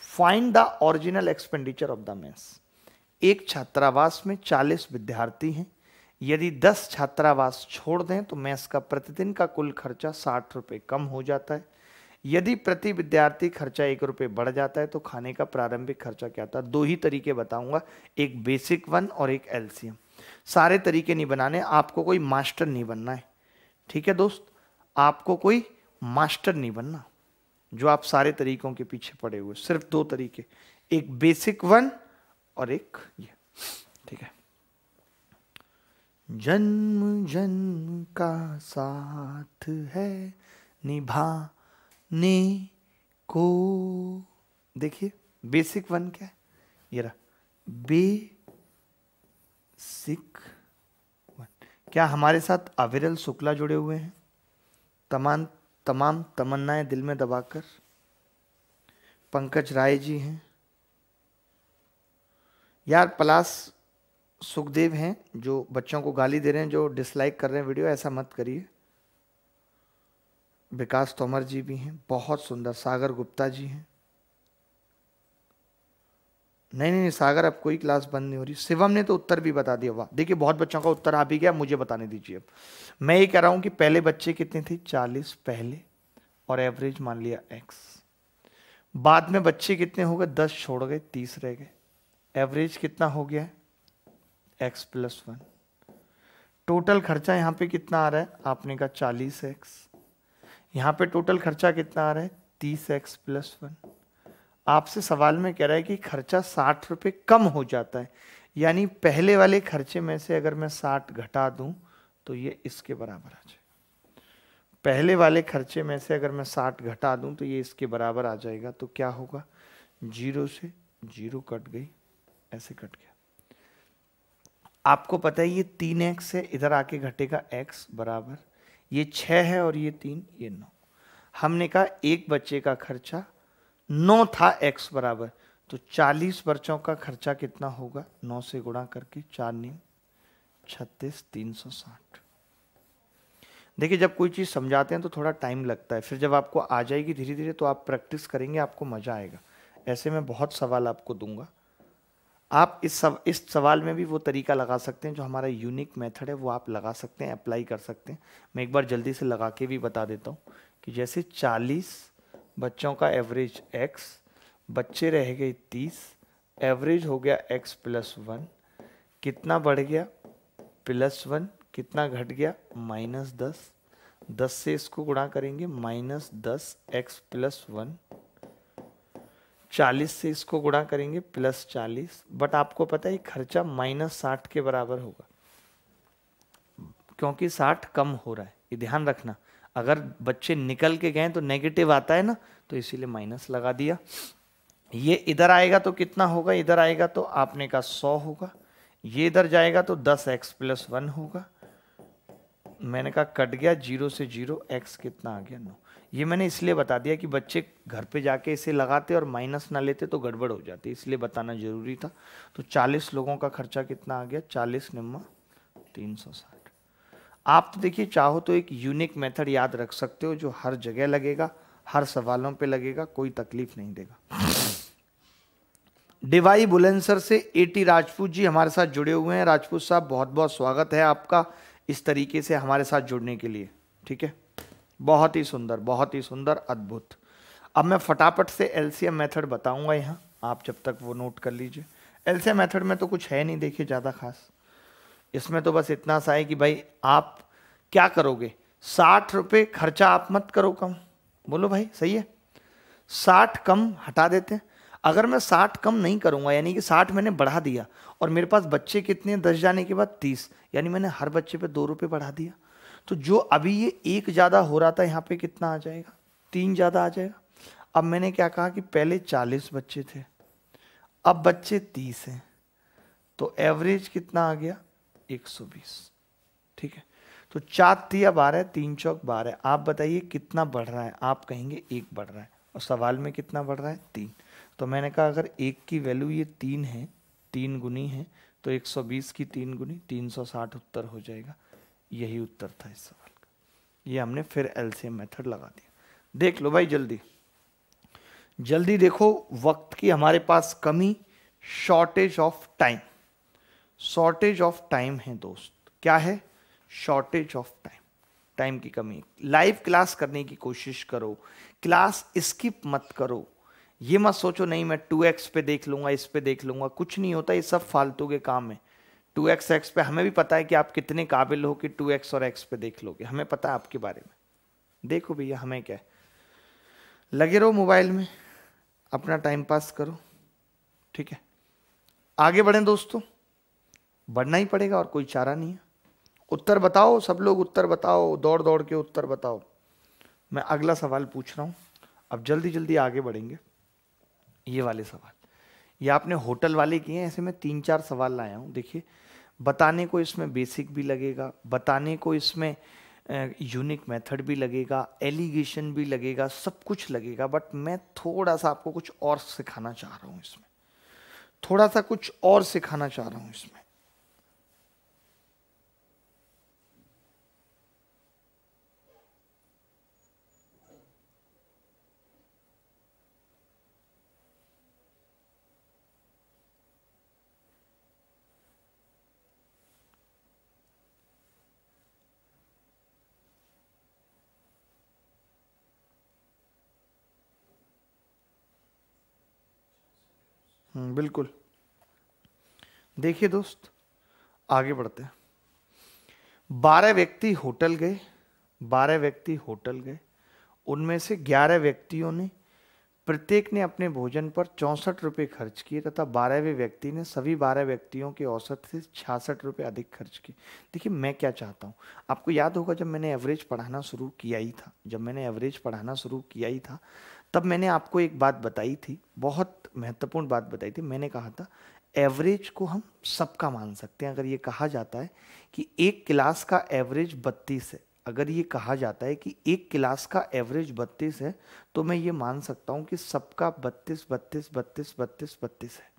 Find the original expenditure of the mess. एक छात्रावास में 40 विद्यार्थी हैं, यदि 10 छात्रावास छोड़ दें तो मैस का प्रतिदिन का कुल खर्चा ₹60 कम हो जाता है। यदि प्रति विद्यार्थी खर्चा ₹1 बढ़ जाता है तो खाने का प्रारंभिक खर्चा क्या था? 2 ही तरीके बताऊंगा, एक बेसिक वन और एक LCM। सारे तरीके नहीं बनाने, आपको कोई मास्टर नहीं बनना है, ठीक है दोस्त, आपको कोई मास्टर नहीं बनना जो आप सारे तरीकों के पीछे पड़े हुए। सिर्फ 2 तरीके, एक बेसिक वन और एक ये, ठीक है। जन्म जन्म का साथ है निभाने को। देखिए बेसिक वन क्या है, ये रहा बेसिक 1। क्या हमारे साथ अविरल शुक्ला जुड़े हुए हैं? तमाम तमन्नाएं दिल में दबाकर, पंकज राय जी हैं, यार पलाश सुखदेव हैं जो बच्चों को गाली दे रहे हैं, जो डिसलाइक कर रहे हैं वीडियो, ऐसा मत करिए। विकास तोमर जी भी हैं, बहुत सुंदर। सागर गुप्ता जी हैं। नहीं सागर, अब कोई क्लास बंद नहीं हो रही। शिवम ने तो उत्तर भी बता दिया, वाह। देखिए बहुत बच्चों का उत्तर आ भी गया, मुझे बताने दीजिए। अब मैं ये कह रहा हूँ कि पहले बच्चे कितने थे? 40 पहले, और एवरेज मान लिया x। बाद में बच्चे कितने हो गए? 10 छोड़ गए, 30 रह गए, एवरेज कितना हो गया? x+1। टोटल खर्चा यहाँ पे कितना आ रहा है? आपने कहा 40x। यहाँ पे टोटल खर्चा कितना आ रहा है? 30x+1। आपसे सवाल में कह रहा है कि खर्चा ₹60 कम हो जाता है, यानी पहले वाले खर्चे में से अगर मैं 60 घटा दूं तो ये इसके बराबर आ जाएगा। पहले वाले खर्चे में से अगर मैं 60 घटा दूं तो ये इसके बराबर आ जाएगा। तो क्या होगा? 0 से 0 कट गई, ऐसे कट गया। आपको पता है ये 3x है, इधर आके घटेगा x बराबर, ये 6 है और ये 3, ये 9। हमने कहा एक बच्चे का खर्चा 9 था x बराबर, तो 40 बच्चों का खर्चा कितना होगा? 9 से गुणा करके 4×9 = 36, 360। देखिए जब कोई चीज़ समझाते हैं तो थोड़ा टाइम लगता है, फिर जब आपको आ जाएगी धीरे धीरे तो आप प्रैक्टिस करेंगे, आपको मज़ा आएगा। ऐसे में बहुत सवाल आपको दूंगा, आप इस सवाल में भी वो तरीका लगा सकते हैं जो हमारा यूनिक मेथड है, वो आप लगा सकते हैं, अप्लाई कर सकते हैं। मैं एक बार जल्दी से लगा के भी बता देता हूँ कि जैसे 40 बच्चों का एवरेज x, बच्चे रह गए 30, एवरेज हो गया x+1, कितना बढ़ गया +1, कितना घट गया -10, 10 से इसको गुणा करेंगे -10 x+1, 40 से इसको गुणा करेंगे +40, बट आपको पता है खर्चा -60 के बराबर होगा क्योंकि 60 कम हो रहा है। ये ध्यान रखना, अगर बच्चे निकल के गए तो नेगेटिव आता है ना, तो इसीलिए माइनस लगा दिया। ये इधर आएगा तो कितना होगा, इधर आएगा तो आपने कहा 100 होगा, ये इधर जाएगा तो 10x+1 होगा, मैंने कहा कट गया 0 से 0, x कितना आ गया 9। ये मैंने इसलिए बता दिया कि बच्चे घर पे जाके इसे लगाते और माइनस ना लेते तो गड़बड़ हो जाती, इसलिए बताना जरूरी था। तो 40 लोगों का खर्चा कितना आ गया, 40 - 360। आप तो देखिए चाहो तो एक यूनिक मेथड याद रख सकते हो जो हर जगह लगेगा, हर सवालों पे लगेगा, कोई तकलीफ नहीं देगा। डिवाई बुलंदसर से एटी राजपूत जी हमारे साथ जुड़े हुए हैं। राजपूत साहब बहुत बहुत स्वागत है आपका इस तरीके से हमारे साथ जुड़ने के लिए, ठीक है। बहुत ही सुंदर, बहुत ही सुंदर, अद्भुत। अब मैं फटाफट से एलसीएम मेथड बताऊंगा यहाँ, आप जब तक वो नोट कर लीजिए। एलसीएम मेथड में तो कुछ है नहीं देखिए ज़्यादा खास, इसमें तो बस इतना सा है कि भाई आप क्या करोगे, 60 रुपये खर्चा आप मत करो कम, बोलो भाई सही है, 60 कम हटा देते हैं। अगर मैं 60 कम नहीं करूंगा यानी कि 60 मैंने बढ़ा दिया और मेरे पास बच्चे कितने 10 जाने के बाद 30, यानी मैंने हर बच्चे पे 2 रुपये बढ़ा दिया, तो जो अभी ये 1 ज़्यादा हो रहा था यहाँ पे कितना आ जाएगा, 3 ज़्यादा आ जाएगा। अब मैंने क्या कहा कि पहले 40 बच्चे थे, अब बच्चे 30 हैं, तो एवरेज कितना आ गया 120, ठीक है। तो 4 तिया 12, 3 चौक 12, आप बताइए कितना बढ़ रहा है, आप कहेंगे 1 बढ़ रहा है, और सवाल में कितना बढ़ रहा है 3। तो मैंने कहा अगर 1 की वैल्यू ये 3 है, 3 गुनी है, तो 120 की 3 गुनी 360 उत्तर हो जाएगा। यही उत्तर था इस सवाल का। ये हमने फिर एलसीएम मेथड लगा दिया। देख लो भाई जल्दी जल्दी, देखो वक्त की हमारे पास कमी, shortage of time, shortage of time है दोस्त। क्या है? शॉर्टेज ऑफ टाइम, टाइम की कमी। लाइव क्लास करने की कोशिश करो, क्लास स्किप मत करो। ये मत सोचो नहीं मैं 2x पे देख लूँगा, इस पे देख लूँगा, कुछ नहीं होता, ये सब फालतू के काम है। 2x पे हमें भी पता है कि आप कितने काबिल हो कि 2x और x पे देख लोगे, हमें पता है आपके बारे में। देखो भैया हमें क्या है, लगे रहो मोबाइल में, अपना टाइम पास करो, ठीक है। आगे बढ़ें दोस्तों, बढ़ना ही पड़ेगा और कोई चारा नहीं है। उत्तर बताओ सब लोग, उत्तर बताओ, दौड़ दौड़ के उत्तर बताओ। मैं अगला सवाल पूछ रहा हूँ, अब जल्दी जल्दी आगे बढ़ेंगे। ये वाले सवाल ये आपने होटल वाले किए हैं, ऐसे में 3-4 सवाल लाया हूँ। देखिए बताने को इसमें बेसिक भी लगेगा, बताने को इसमें यूनिक मेथड भी लगेगा, एलिगेशन भी लगेगा, सब कुछ लगेगा, बट मैं थोड़ा सा आपको कुछ और सिखाना चाह रहा हूँ इसमें, थोड़ा सा कुछ और सिखाना चाह रहा हूँ इसमें। बिल्कुल देखिए दोस्त आगे बढ़ते हैं। 12 व्यक्ति होटल गए, 12 व्यक्ति होटल गए, उनमें से 11 व्यक्तियों ने प्रत्येक ने अपने भोजन पर 64 रुपये खर्च किए तथा 12वें व्यक्ति ने सभी 12 व्यक्तियों के औसत से 66 रुपये अधिक खर्च किए। देखिए मैं क्या चाहता हूँ, आपको याद होगा जब मैंने एवरेज पढ़ाना शुरू किया ही था, तब मैंने आपको एक बात बताई थी, बहुत महत्वपूर्ण बात बताई थी। मैंने कहा था एवरेज को हम सबका मान सकते हैं। अगर ये कहा जाता है कि एक क्लास का एवरेज 32 है, अगर ये कहा जाता है कि एक क्लास का एवरेज 32 है, तो मैं ये मान सकता हूँ कि सबका 32 है,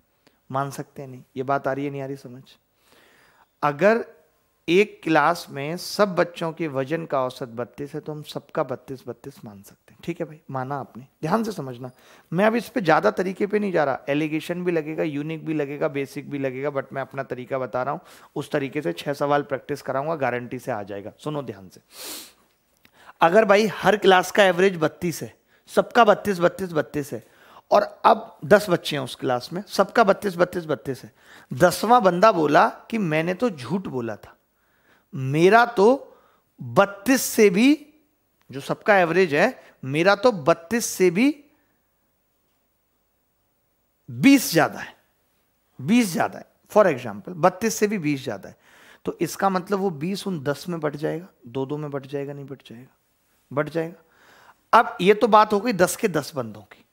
मान सकते हैं। नहीं ये बात आ रही है, नहीं आ रही समझ? अगर एक क्लास में सब बच्चों के वजन का औसत 32 है, तो हम सबका 32-32 मान सकते हैं। ठीक है भाई, माना आपने, ध्यान से समझना। मैं अब इस पे ज़्यादा तरीके पे नहीं जा रहा, एलिगेशन भी लगेगा, यूनिक भी लगेगा, बेसिक भी लगेगा, बट मैं अपना तरीका बता रहा हूँ, उस तरीके से 6 सवाल प्रैक्टिस कराऊंगा, गारंटी से आ जाएगा। सुनो ध्यान से, अगर भाई हर क्लास का एवरेज 32 है, सबका 32-32-32 है, और अब 10 बच्चे हैं उस क्लास में, सबका 32-32-32 है, 10वां बंदा बोला कि मैंने तो झूठ बोला था, मेरा तो 32 से भी, जो सबका एवरेज है, मेरा तो 32 से भी 20 ज्यादा है, 20 ज्यादा है, फॉर एग्जाम्पल 32 से भी 20 ज्यादा है, तो इसका मतलब वो 20 उन 10 में बट जाएगा, 2-2 में बट जाएगा, नहीं बट जाएगा, बट जाएगा। अब ये तो बात हो गई 10 के 10 बंदों की।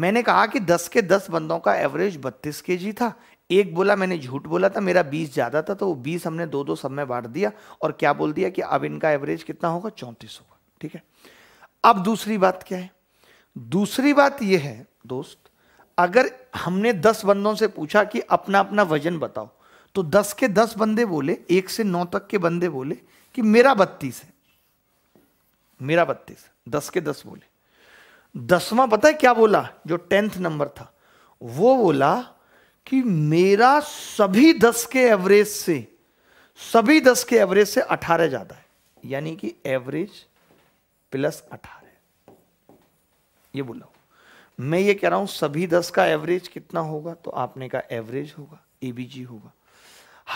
मैंने कहा कि 10 के 10 बंदों का एवरेज 32 kg था, एक बोला मैंने झूठ बोला था, मेरा 20 ज्यादा था, तो वो 20 हमने 2-2 सब में बांट दिया, और क्या बोल दिया कि अब इनका एवरेज कितना होगा, 34 होगा। ठीक है, अब दूसरी बात क्या है? दूसरी बात यह है दोस्त, अगर हमने 10 बंदों से पूछा कि अपना अपना वजन बताओ, तो 10 के 10 बंदे बोले, 1 से 9 तक के बंदे बोले कि मेरा 32 है, मेरा 32, 10 के 10 बोले। 10वां पता है क्या बोला, जो 10th नंबर था, वो बोला कि मेरा सभी 10 के एवरेज से 18 ज्यादा है, यानी कि एवरेज प्लस 18, ये बोला। मैं ये कह रहा हूं सभी 10 का एवरेज कितना होगा, तो आपने कहा एवरेज होगा, एवीजी होगा।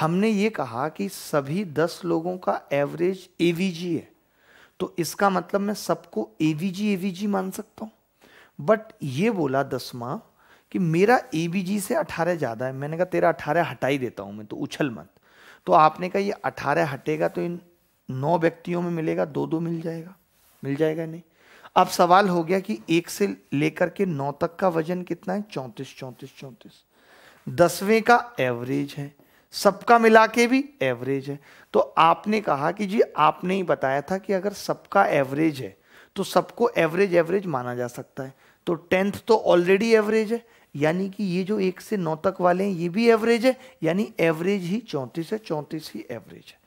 हमने ये कहा कि सभी 10 लोगों का एवरेज एवीजी है, तो इसका मतलब मैं सबको एवीजी मान सकता हूं, बट ये बोला 10वां कि मेरा एवीजी से 18 ज़्यादा है। मैंने कहा तेरा 18 हटा ही देता हूँ मैं, तो उछल मत। तो आपने कहा ये 18 हटेगा तो इन 9 व्यक्तियों में मिलेगा, 2-2 मिल जाएगा, मिल जाएगा नहीं। अब सवाल हो गया कि 1 से लेकर के 9 तक का वजन कितना है, 34-34-34, 10वें का एवरेज है, सबका मिला के भी एवरेज है। तो आपने कहा कि जी आपने ही बताया था कि अगर सबका एवरेज है तो सबको एवरेज एवरेज माना जा सकता है, तो 10th तो ऑलरेडी एवरेज है, यानी कि ये जो 1 से 9 तक वाले हैं ये भी एवरेज है, यानी एवरेज ही 34 है, 34 ही एवरेज है।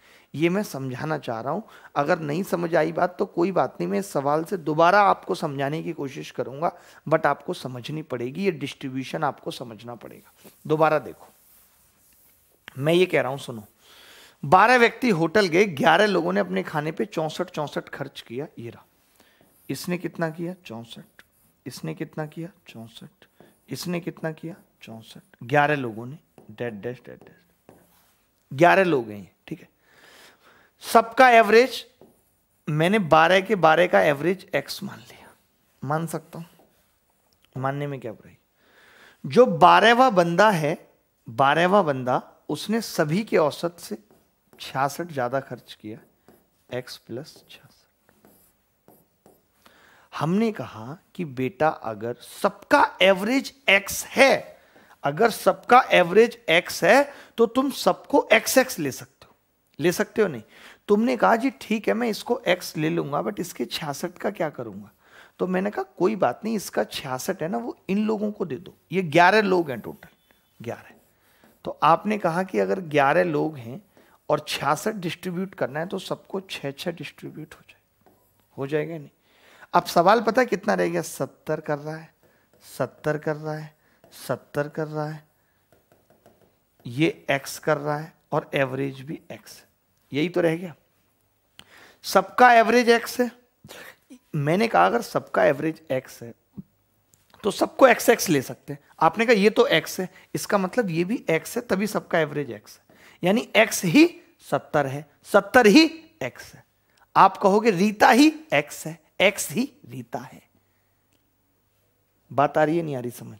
ये मैं समझाना चाह रहा हूँ, अगर नहीं समझ आई बात तो कोई बात नहीं, मैं इस सवाल से दोबारा आपको समझाने की कोशिश करूँगा, बट आपको समझनी पड़ेगी, ये डिस्ट्रीब्यूशन आपको समझना पड़ेगा। दोबारा देखो, मैं ये कह रहा हूँ, सुनो, 12 व्यक्ति होटल गए, 11 लोगों ने अपने खाने पर 64-64 खर्च किया, ये रहा। इसने कितना किया, 64, इसने कितना किया, 64, इसने कितना किया, 64, 11 लोगों ने डेड 11 लोग हैं। ठीक है, सबका एवरेज मैंने 12 के 12 का एवरेज x मान लिया, मान सकता हूं, मानने में क्या बुराई। जो 12वां बंदा है, 12वां बंदा, उसने सभी के औसत से 66 ज्यादा खर्च किया, x + 66। हमने कहा कि बेटा अगर सबका एवरेज x है, अगर सबका एवरेज x है तो तुम सबको xx ले सकते हो, ले सकते हो नहीं? तुमने कहा जी ठीक है मैं इसको x ले लूंगा, बट इसके 66 का क्या करूंगा? तो मैंने कहा कोई बात नहीं, इसका 66 है ना, वो इन लोगों को दे दो, ये 11 लोग हैं टोटल, 11। तो आपने कहा कि अगर 11 लोग हैं और 66 डिस्ट्रीब्यूट करना है तो सबको 6-6 डिस्ट्रीब्यूट हो जाएगा, हो जाएगा नहीं? अब सवाल पता है कितना रह गया, 70 कर रहा है, 70 कर रहा है, 70 कर रहा है, ये x कर रहा है और एवरेज भी x, यही तो रह गया। सबका एवरेज x है, मैंने कहा अगर सबका एवरेज x है तो सबको xx ले सकते हैं। आपने कहा ये तो x है, इसका मतलब ये भी x है, तभी सबका एवरेज x है, यानी x ही 70 है, 70 ही x है। आप कहोगे रीता ही x है, एक्स ही रीता है। बात आ रही है, नहीं आ रही समझ?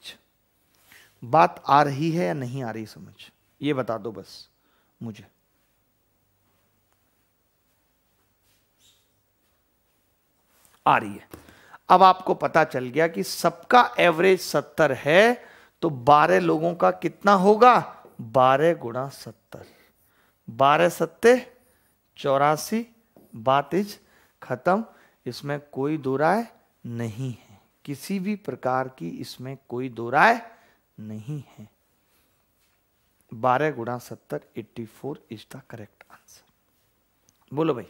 बात आ रही है या नहीं आ रही समझ, ये बता दो बस मुझे। आ रही है। अब आपको पता चल गया कि सबका एवरेज 70 है, तो 12 लोगों का कितना होगा, 12 × 70, 12 × 70 = 84। बात इज खत्म, इसमें कोई दो राय नहीं है, किसी भी प्रकार की इसमें कोई दो राय नहीं है। 12 × 70 84 इज द करेक्ट आंसर। बोलो भाई।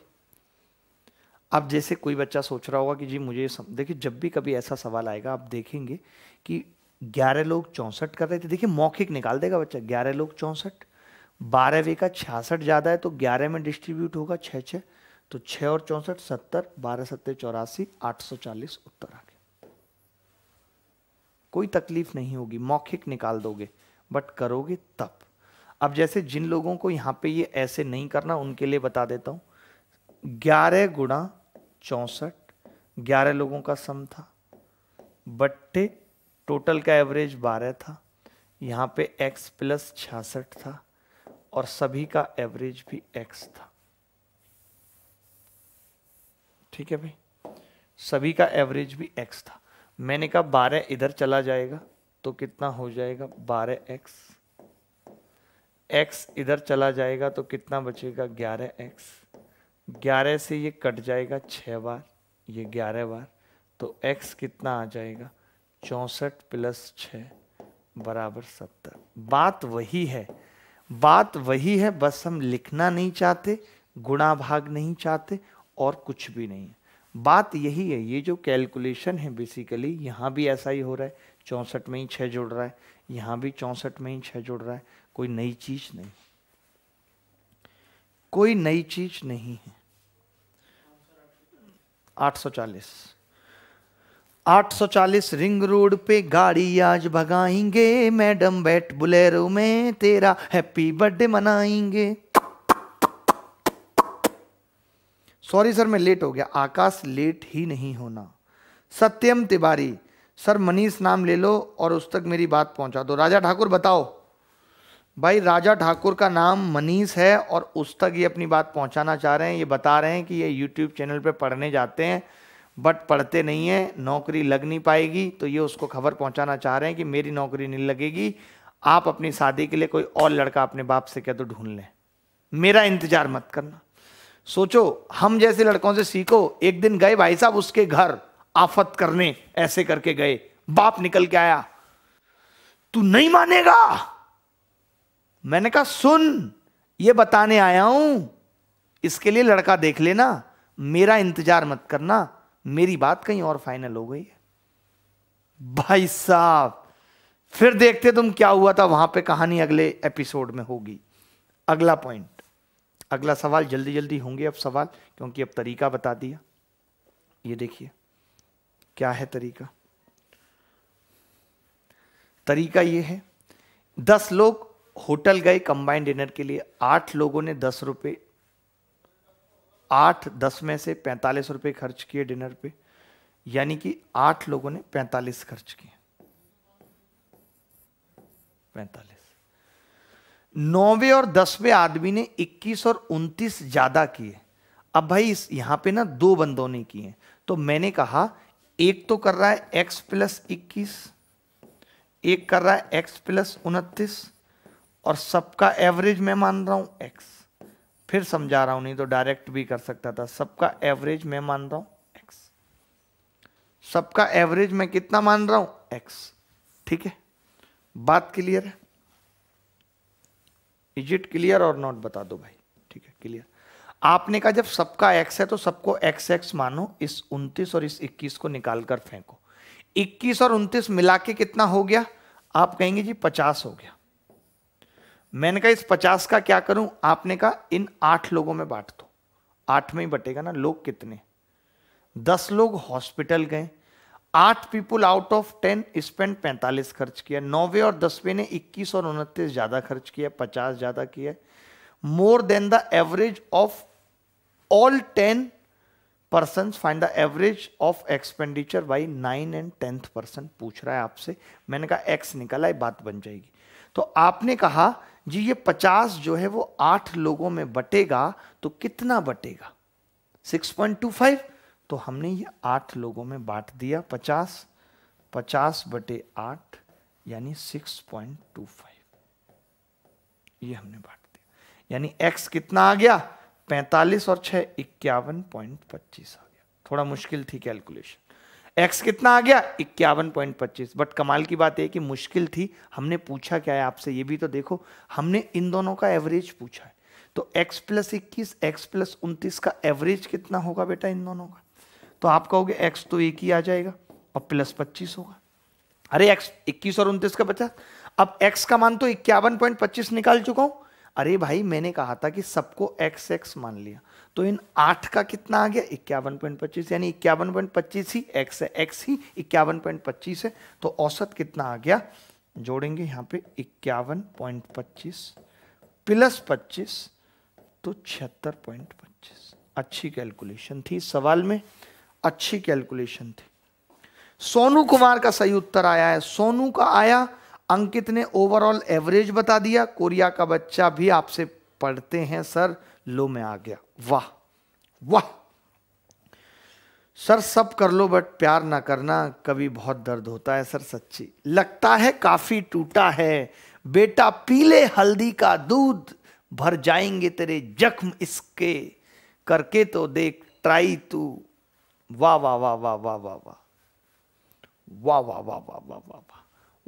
अब जैसे कोई बच्चा सोच रहा होगा कि जी मुझे देखिए जब भी कभी ऐसा सवाल आएगा आप देखेंगे कि 11 लोग 64 कर रहे थे, देखिए मौखिक निकाल देगा बच्चा, 11 लोग 64, 12वें का 66 ज़्यादा है तो 11 में डिस्ट्रीब्यूट होगा 6-6, तो 6 और 64 70, 12 सत्ते 84, 840 उत्तर आ गया। कोई तकलीफ नहीं होगी, मौखिक निकाल दोगे बट करोगे तब। अब जैसे जिन लोगों को यहाँ पे ये ऐसे नहीं करना उनके लिए बता देता हूँ, 11 गुणा 64, 11 लोगों का सम था बट्टे टोटल का एवरेज 12 था, यहाँ पे x प्लस 66 था और सभी का एवरेज भी x था। ठीक है भाई, सभी का एवरेज भी x था। मैंने कहा 12 इधर चला जाएगा तो कितना हो जाएगा 12x, x इधर चला जाएगा तो कितना बचेगा 11x, 11 से ये कट जाएगा 6 बार, ये 11 बार, तो x कितना आ जाएगा 64 प्लस 6 बराबर 70। बात वही है, बस हम लिखना नहीं चाहते, गुणा भाग नहीं चाहते और कुछ भी नहीं है, बात यही है। ये जो कैलकुलेशन है बेसिकली यहाँ भी ऐसा ही हो रहा है, 64 में ही 6 जुड़ रहा है, यहाँ भी 64 में ही 6 जुड़ रहा है, कोई नई चीज नहीं, कोई नई चीज नहीं है। 840 रिंग रोड पे गाड़ी आज भगाएंगे, मैडम बैठ बुलेरो में तेरा हैप्पी बर्थडे मनाएंगे। सॉरी सर मैं लेट हो गया, आकाश लेट ही नहीं होना। सत्यम तिवारी सर मनीष नाम ले लो और उस तक मेरी बात पहुंचा दो। राजा ठाकुर बताओ भाई, राजा ठाकुर का नाम मनीष है और उस तक ये अपनी बात पहुंचाना चाह रहे हैं। ये बता रहे हैं कि ये YouTube चैनल पे पढ़ने जाते हैं बट पढ़ते नहीं हैं, नौकरी लग नहीं पाएगी, तो ये उसको खबर पहुंचाना चाह रहे हैं कि मेरी नौकरी नहीं लगेगी, आप अपनी शादी के लिए कोई और लड़का अपने बाप से कह दो ढूंढ लें, मेरा इंतजार मत करना। सोचो हम जैसे लड़कों से सीखो। एक दिन गए भाई साहब उसके घर आफत करने, ऐसे करके गए, बाप निकल के आया, तू नहीं मानेगा। मैंने कहा सुन ये बताने आया हूं, इसके लिए लड़का देख लेना, मेरा इंतजार मत करना, मेरी बात कहीं और फाइनल हो गई है। भाई साहब फिर देखते तुम क्या हुआ था वहां पे, कहानी अगले एपिसोड में होगी। अगला पॉइंट, अगला सवाल, जल्दी जल्दी होंगे अब सवाल क्योंकि अब तरीका बता दिया। ये देखिए क्या है तरीका, तरीका ये है 10 लोग होटल गए कंबाइंड डिनर के लिए, 8 लोगों ने 10 रुपये, 8-10 में से 45 रुपये खर्च किए डिनर पे, यानी कि 8 लोगों ने 45 खर्च किए, 45। 9वें और 10वें आदमी ने 21 और 29 ज्यादा किए। अब भाई यहां पे ना 2 बंदों ने किए, तो मैंने कहा एक तो कर रहा है x प्लस 21, एक कर रहा है x प्लस 29 और सबका एवरेज मैं मान रहा हूं x, फिर समझा रहा हूं, नहीं तो डायरेक्ट भी कर सकता था। सबका एवरेज मैं मान रहा हूं x, सबका एवरेज मैं कितना मान रहा हूं x। ठीक है, बात क्लियर है, इज इट क्लियर और नॉट बता दो भाई। ठीक है क्लियर। आपने कहा जब सबका x है तो सबको x x मानो, इस 29 और इस 21 को निकालकर फेंको, 21 और 29 मिला के कितना हो गया? आप कहेंगे जी 50 हो गया। मैंने कहा इस 50 का क्या करूं? आपने कहा इन 8 लोगों में बांट दो, 8 में ही बटेगा ना। लोग कितने? 10 लोग हॉस्पिटल गए, 8 पीपल आउट ऑफ 10 स्पेंड 45 खर्च किया, 9वें और 10वें ने 21 और 29 ज्यादा खर्च किया, 50 ज्यादा किया। More than the average of all 10 person find the average of expenditure by 9 and 10th person पूछ रहा है आपसे। मैंने कहा एक्स निकाला है, बात बन जाएगी। तो आपने कहा जी ये 50 जो है वो 8 लोगों में बटेगा, तो कितना बटेगा? 6.25। तो हमने ये 8 लोगों में बांट दिया, 50 बटे 8 यानी 6.25, ये हमने बांट दिया। यानी x कितना आ गया? 45 और 6 51.25 आ गया। थोड़ा मुश्किल थी कैलकुलेशन। x कितना आ गया? 51.25। बट कमाल की बात है कि मुश्किल थी, हमने पूछा क्या है आपसे ये भी तो देखो, हमने इन दोनों का एवरेज पूछा है। तो x+21 x+29 का एवरेज कितना होगा बेटा इन दोनों का? तो आप कहोगे x तो एक ही आ जाएगा और +25 होगा। अरे x 21 और 29 का 50, अब x का मान तो 51.25 निकाल चुका हूं। अरे भाई मैंने कहा था कि सबको x x मान लिया, तो इन 8 का कितना आ गया? 51.25, यानी 51.25 ही x है, x ही 51.25 है। तो औसत कितना आ गया? जोड़ेंगे यहाँ पे 51.25 +25 तो 76.25। अच्छी कैलकुलेशन थी सवाल में, अच्छी कैलकुलेशन थी। सोनू कुमार का सही उत्तर आया है। सोनू का आया, अंकित ने ओवरऑल एवरेज बता दिया, कोरिया का बच्चा भी आपसे पढ़ते हैं सर, लो में आ गया। वाह वाह सर, सब कर लो बट प्यार ना करना, कभी बहुत दर्द होता है सर। सच्ची लगता है काफी टूटा है बेटा, पीले हल्दी का दूध भर जाएंगे तेरे जख्म इसके, करके तो देख ट्राई तू। वाह वाह वाह वाह वाह वाह वाह वाह वाह वाह वाह वाह वाह वाह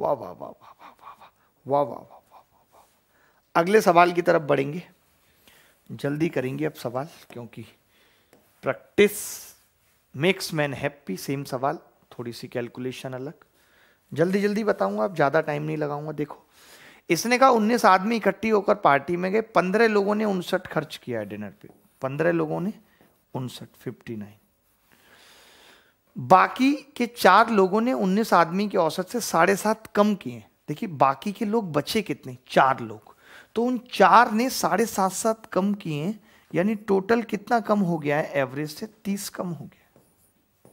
वाह वाह वाह वाह वाह वाह वाह। अगले सवाल की तरफ बढ़ेंगे, जल्दी करेंगे अब सवाल, क्योंकि practice makes man happy. Same सवाल, थोड़ी सी कैलकुलेशन अलग, जल्दी जल्दी बताऊंगा, अब ज़्यादा टाइम नहीं लगाऊंगा। देखो इसने कहा 19 आदमी इकट्ठी होकर पार्टी में गए, 15 लोगों ने 59 खर्च किया है डिनर पे, 15 लोगों ने 59 59, बाकी के 4 लोगों ने 19 आदमी के औसत से 7.5 कम किए। देखिए बाकी के लोग बचे कितने? 4 लोग, तो उन 4 ने 7.5 कम किए, यानी टोटल कितना कम हो गया है एवरेज से? 30 कम हो गया,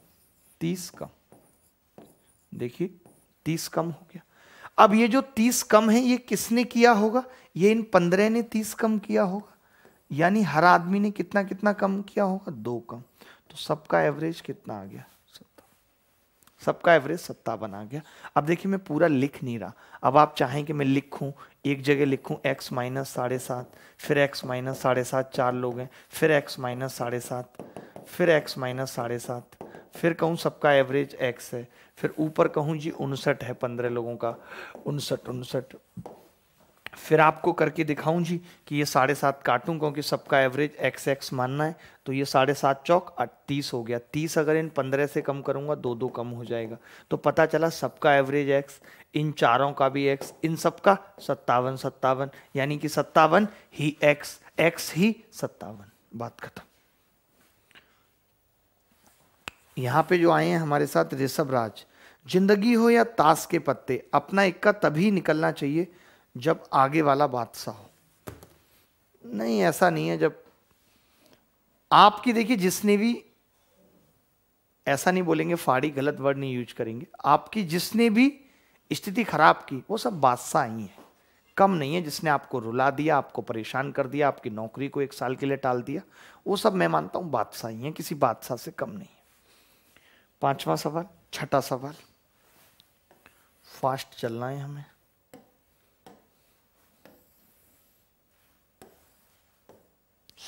30 कम। देखिए 30 कम हो गया। अब ये जो 30 कम है ये किसने किया होगा? ये इन 15 ने 30 कम किया होगा, यानी हर आदमी ने कितना कितना कम किया होगा? 2 कम। तो सबका एवरेज कितना आ गया? 57। सबका एवरेज 57 आ गया। अब देखिए मैं पूरा लिख नहीं रहा, अब आप चाहें कि मैं लिखूं, एक जगह लिखूं x माइनस 7.5, फिर x माइनस 7.5, 4 लोग हैं, फिर x माइनस 7.5, फिर x माइनस 7.5, फिर कहूँ सबका एवरेज x है, फिर ऊपर कहूँ जी 59 है 15 लोगों का, 59, फिर आपको करके दिखाऊँ जी कि ये 7.5 काटूँ, क्योंकि सबका एवरेज x मानना है, तो ये 7.5 चौक 30 हो गया। 30 अगर इन 15 से कम करूँगा, 2 कम हो जाएगा। तो पता चला सबका एवरेज x, इन चारों का भी x, इन सबका 57, यानी कि 57 ही x, x ही 57। बात खत्म। यहाँ पे जो आए हैं हमारे साथ ऋषभ राज, जिंदगी हो या ताश के पत्ते, अपना इक्का तभी निकलना चाहिए जब आगे वाला बादशाह हो। नहीं ऐसा नहीं है, जब आपकी, देखिए जिसने भी, ऐसा नहीं बोलेंगे, फाड़ी गलत वर्ड नहीं यूज करेंगे, आपकी जिसने भी स्थिति खराब की वो सब बादशाह ही हैं, कम नहीं है। जिसने आपको रुला दिया, आपको परेशान कर दिया, आपकी नौकरी को 1 साल के लिए टाल दिया, वो सब मैं मानता हूँ बादशाह ही हैं, किसी बादशाह से कम नहीं। 5वां सवाल, 6ठा सवाल, फास्ट चलना है हमें।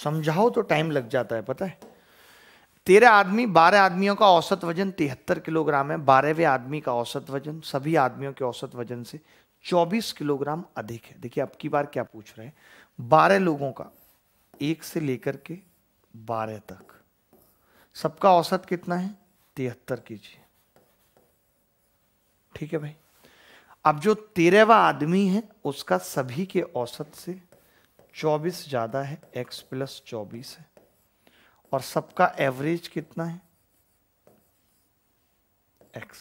समझाओ तो टाइम लग जाता है, पता है। 12 आदमियों का औसत वजन 73 किलोग्राम है, 12वें आदमी का औसत वजन सभी आदमियों के औसत वजन से 24 किलोग्राम अधिक है। देखिए अब की बार क्या पूछ रहे हैं, 12 लोगों का 1 से लेकर के 12 तक सबका औसत कितना है? 73 कीजिए, ठीक है भाई। अब जो 13वां आदमी है उसका सभी के औसत से 24 ज्यादा है, x+24 है, और सबका एवरेज कितना है? x।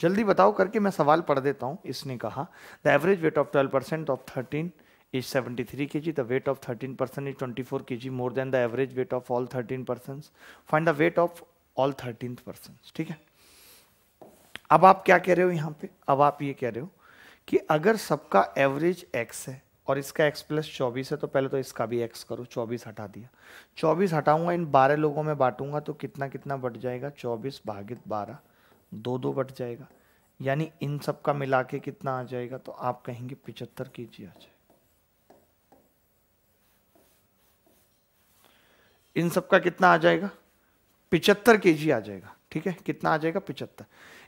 जल्दी बताओ करके मैं सवाल पढ़ देता हूं। इसने कहा the average weight of 12% of 13 is 73 kg, the weight of 13% is 24 kg more than the average weight of all 13 persons, find the weight of all 13 persons, ठीक है। अब आप क्या कह रहे हो यहाँ पे, अब आप ये कह रहे हो कि अगर सबका एवरेज x है और इसका x+24 है, तो पहले तो इसका भी x करो, 24 हटा दिया, 24 हटाऊंगा, इन 12 लोगों में बांटूंगा, तो कितना कितना बट जाएगा? 24/12, 2 बट जाएगा, यानी इन सब का मिला के कितना आ जाएगा? तो आप कहेंगे 75 kg आ जाएगा। इन सब का कितना आ जाएगा? 75 kg आ जाएगा, ठीक है। कितना आ जाएगा? 75,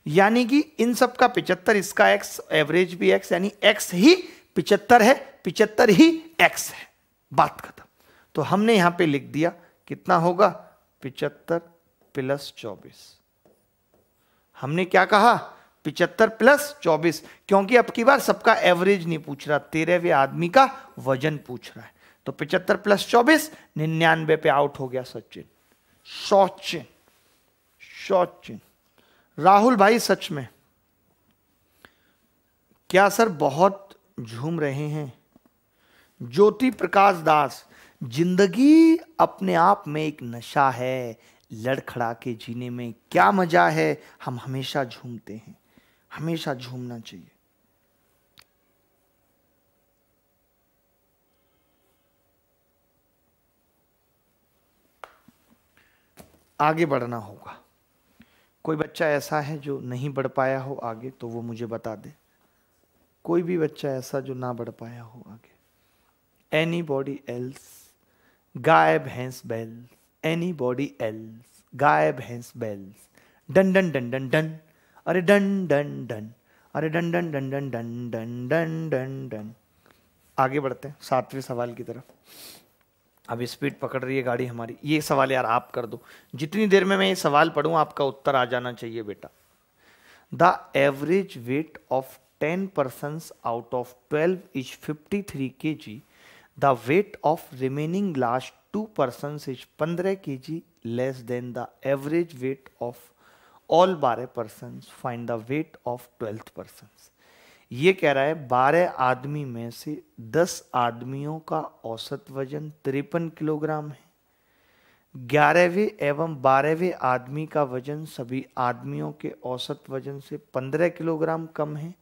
यानी कि इन सब का 75, इसका x, एवरेज भी x, यानी x ही 75 है, 75 ही x है। बात खत्म। तो हमने यहां पे लिख दिया कितना होगा 75 प्लस 24। हमने क्या कहा 75 प्लस 24, क्योंकि अब की बार सबका एवरेज नहीं पूछ रहा, 13वें आदमी का वजन पूछ रहा है। तो 75 प्लस 24 99 पे आउट हो गया सचिन। शौचिन राहुल भाई सच में क्या सर बहुत झूम रहे हैं। ज्योति प्रकाश दास जिंदगी अपने आप में एक नशा है, लड़खड़ा के जीने में क्या मजा है, हम हमेशा झूमते हैं, हमेशा झूमना चाहिए। आगे बढ़ना होगा, कोई बच्चा ऐसा है जो नहीं बढ़ पाया हो आगे तो वो मुझे बता दे, कोई भी बच्चा ऐसा जो ना बढ़ पाया हो आगे। एनीबॉडी एल्स गाय भैंस बैल्स, एनीबॉडी एल्स गाय भैंस बैल्स, done done done done done, अरे डन डन डन, अरे done done done done done done done done done. आगे बढ़ते हैं 7वें सवाल की तरफ। अब स्पीड पकड़ रही है गाड़ी हमारी। ये सवाल यार आप कर दो, जितनी देर में मैं ये सवाल पढ़ूं आपका उत्तर आ जाना चाहिए बेटा। The average weight of 10 persons out of 12 is 53 kg. The weight of remaining last 2 persons is 15 kg less than the average weight of all 12 persons. Find the weight of 12th persons. ये कह रहा है 12 आदमी में से 10 आदमियों का औसत वजन 53 किलोग्राम है। 11वें एवं 12वें आदमी का वजन सभी आदमियों के औसत वजन से 15 किलोग्राम कम है।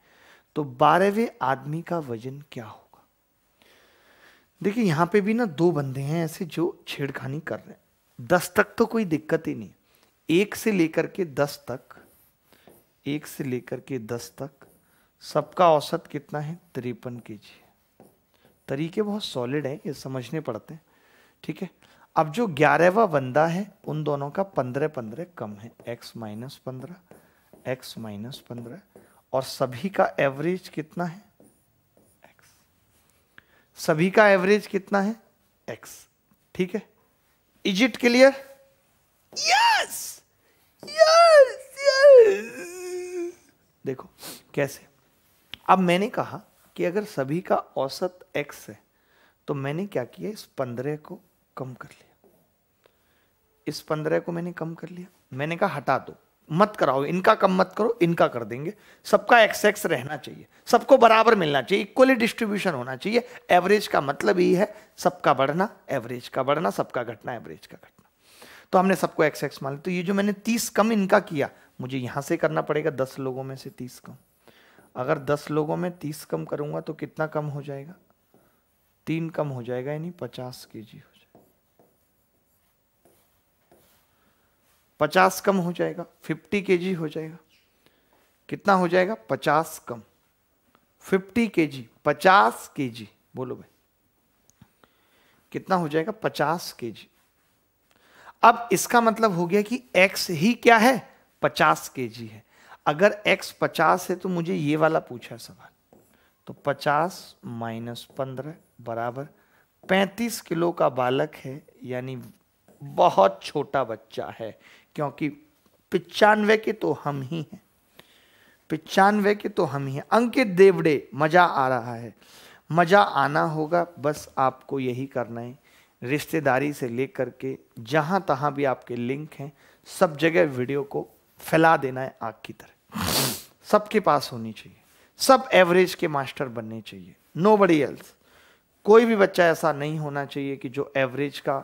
तो 12वें आदमी का वजन क्या होगा। देखिए यहां पे भी ना दो बंदे हैं ऐसे जो छेड़खानी कर रहे हैं। 10 तक तो कोई दिक्कत ही नहीं, 1 से लेकर के 10 तक सबका औसत कितना है 53 kg। तरीके बहुत सॉलिड हैं, ये समझने पड़ते हैं, ठीक है। अब जो 11वां बंदा है उन दोनों का 15-15 कम है, x माइनस 15 और सभी का एवरेज कितना है x, सभी का एवरेज कितना है x, ठीक है। Is it clear? Yes yes yes. देखो कैसे, अब मैंने कहा कि अगर सभी का औसत x है तो मैंने क्या किया, इस 15 को कम कर लिया, इस 15 को मैंने कम कर लिया। मैंने कहा हटा दो, मत कराओ, इनका कम मत करो, इनका कर देंगे, सबका एक्स रहना चाहिए, सबको बराबर मिलना चाहिए, इक्वली डिस्ट्रीब्यूशन होना चाहिए। एवरेज का मतलब ये है सबका बढ़ना, एवरेज का बढ़ना, सबका घटना, एवरेज का घटना। तो हमने सबको एक्स मान लिया। तो ये जो मैंने 30 कम इनका किया, मुझे यहां से करना पड़ेगा 10 लोगों में से 30 कम। अगर 10 लोगों में 30 कम करूंगा तो कितना कम हो जाएगा, 3 कम हो जाएगा, यानी 50 kg हो जाएगा, 50 कम हो जाएगा, 50 kg हो जाएगा। कितना हो जाएगा 50 कम 50 kg, 50 kg बोलो भाई कितना हो जाएगा 50 kg। अब इसका मतलब हो गया कि x ही क्या है 50 kg है। अगर x 50 है तो मुझे ये वाला पूछा है सवाल, तो 50 - 15 बराबर 35 किलो का बालक है, यानी बहुत छोटा बच्चा है, क्योंकि 95 के तो हम ही हैं, 95 के तो हम ही हैं। अंकित देवड़े मजा आ रहा है, मजा आना होगा, बस आपको यही करना है। रिश्तेदारी से लेकर के जहां तहां भी आपके लिंक हैं सब जगह वीडियो को फैला देना है आग की तरह, सबके पास होनी चाहिए, सब एवरेज के मास्टर बनने चाहिए, नोबडी एल्स। कोई भी बच्चा ऐसा नहीं होना चाहिए कि जो एवरेज का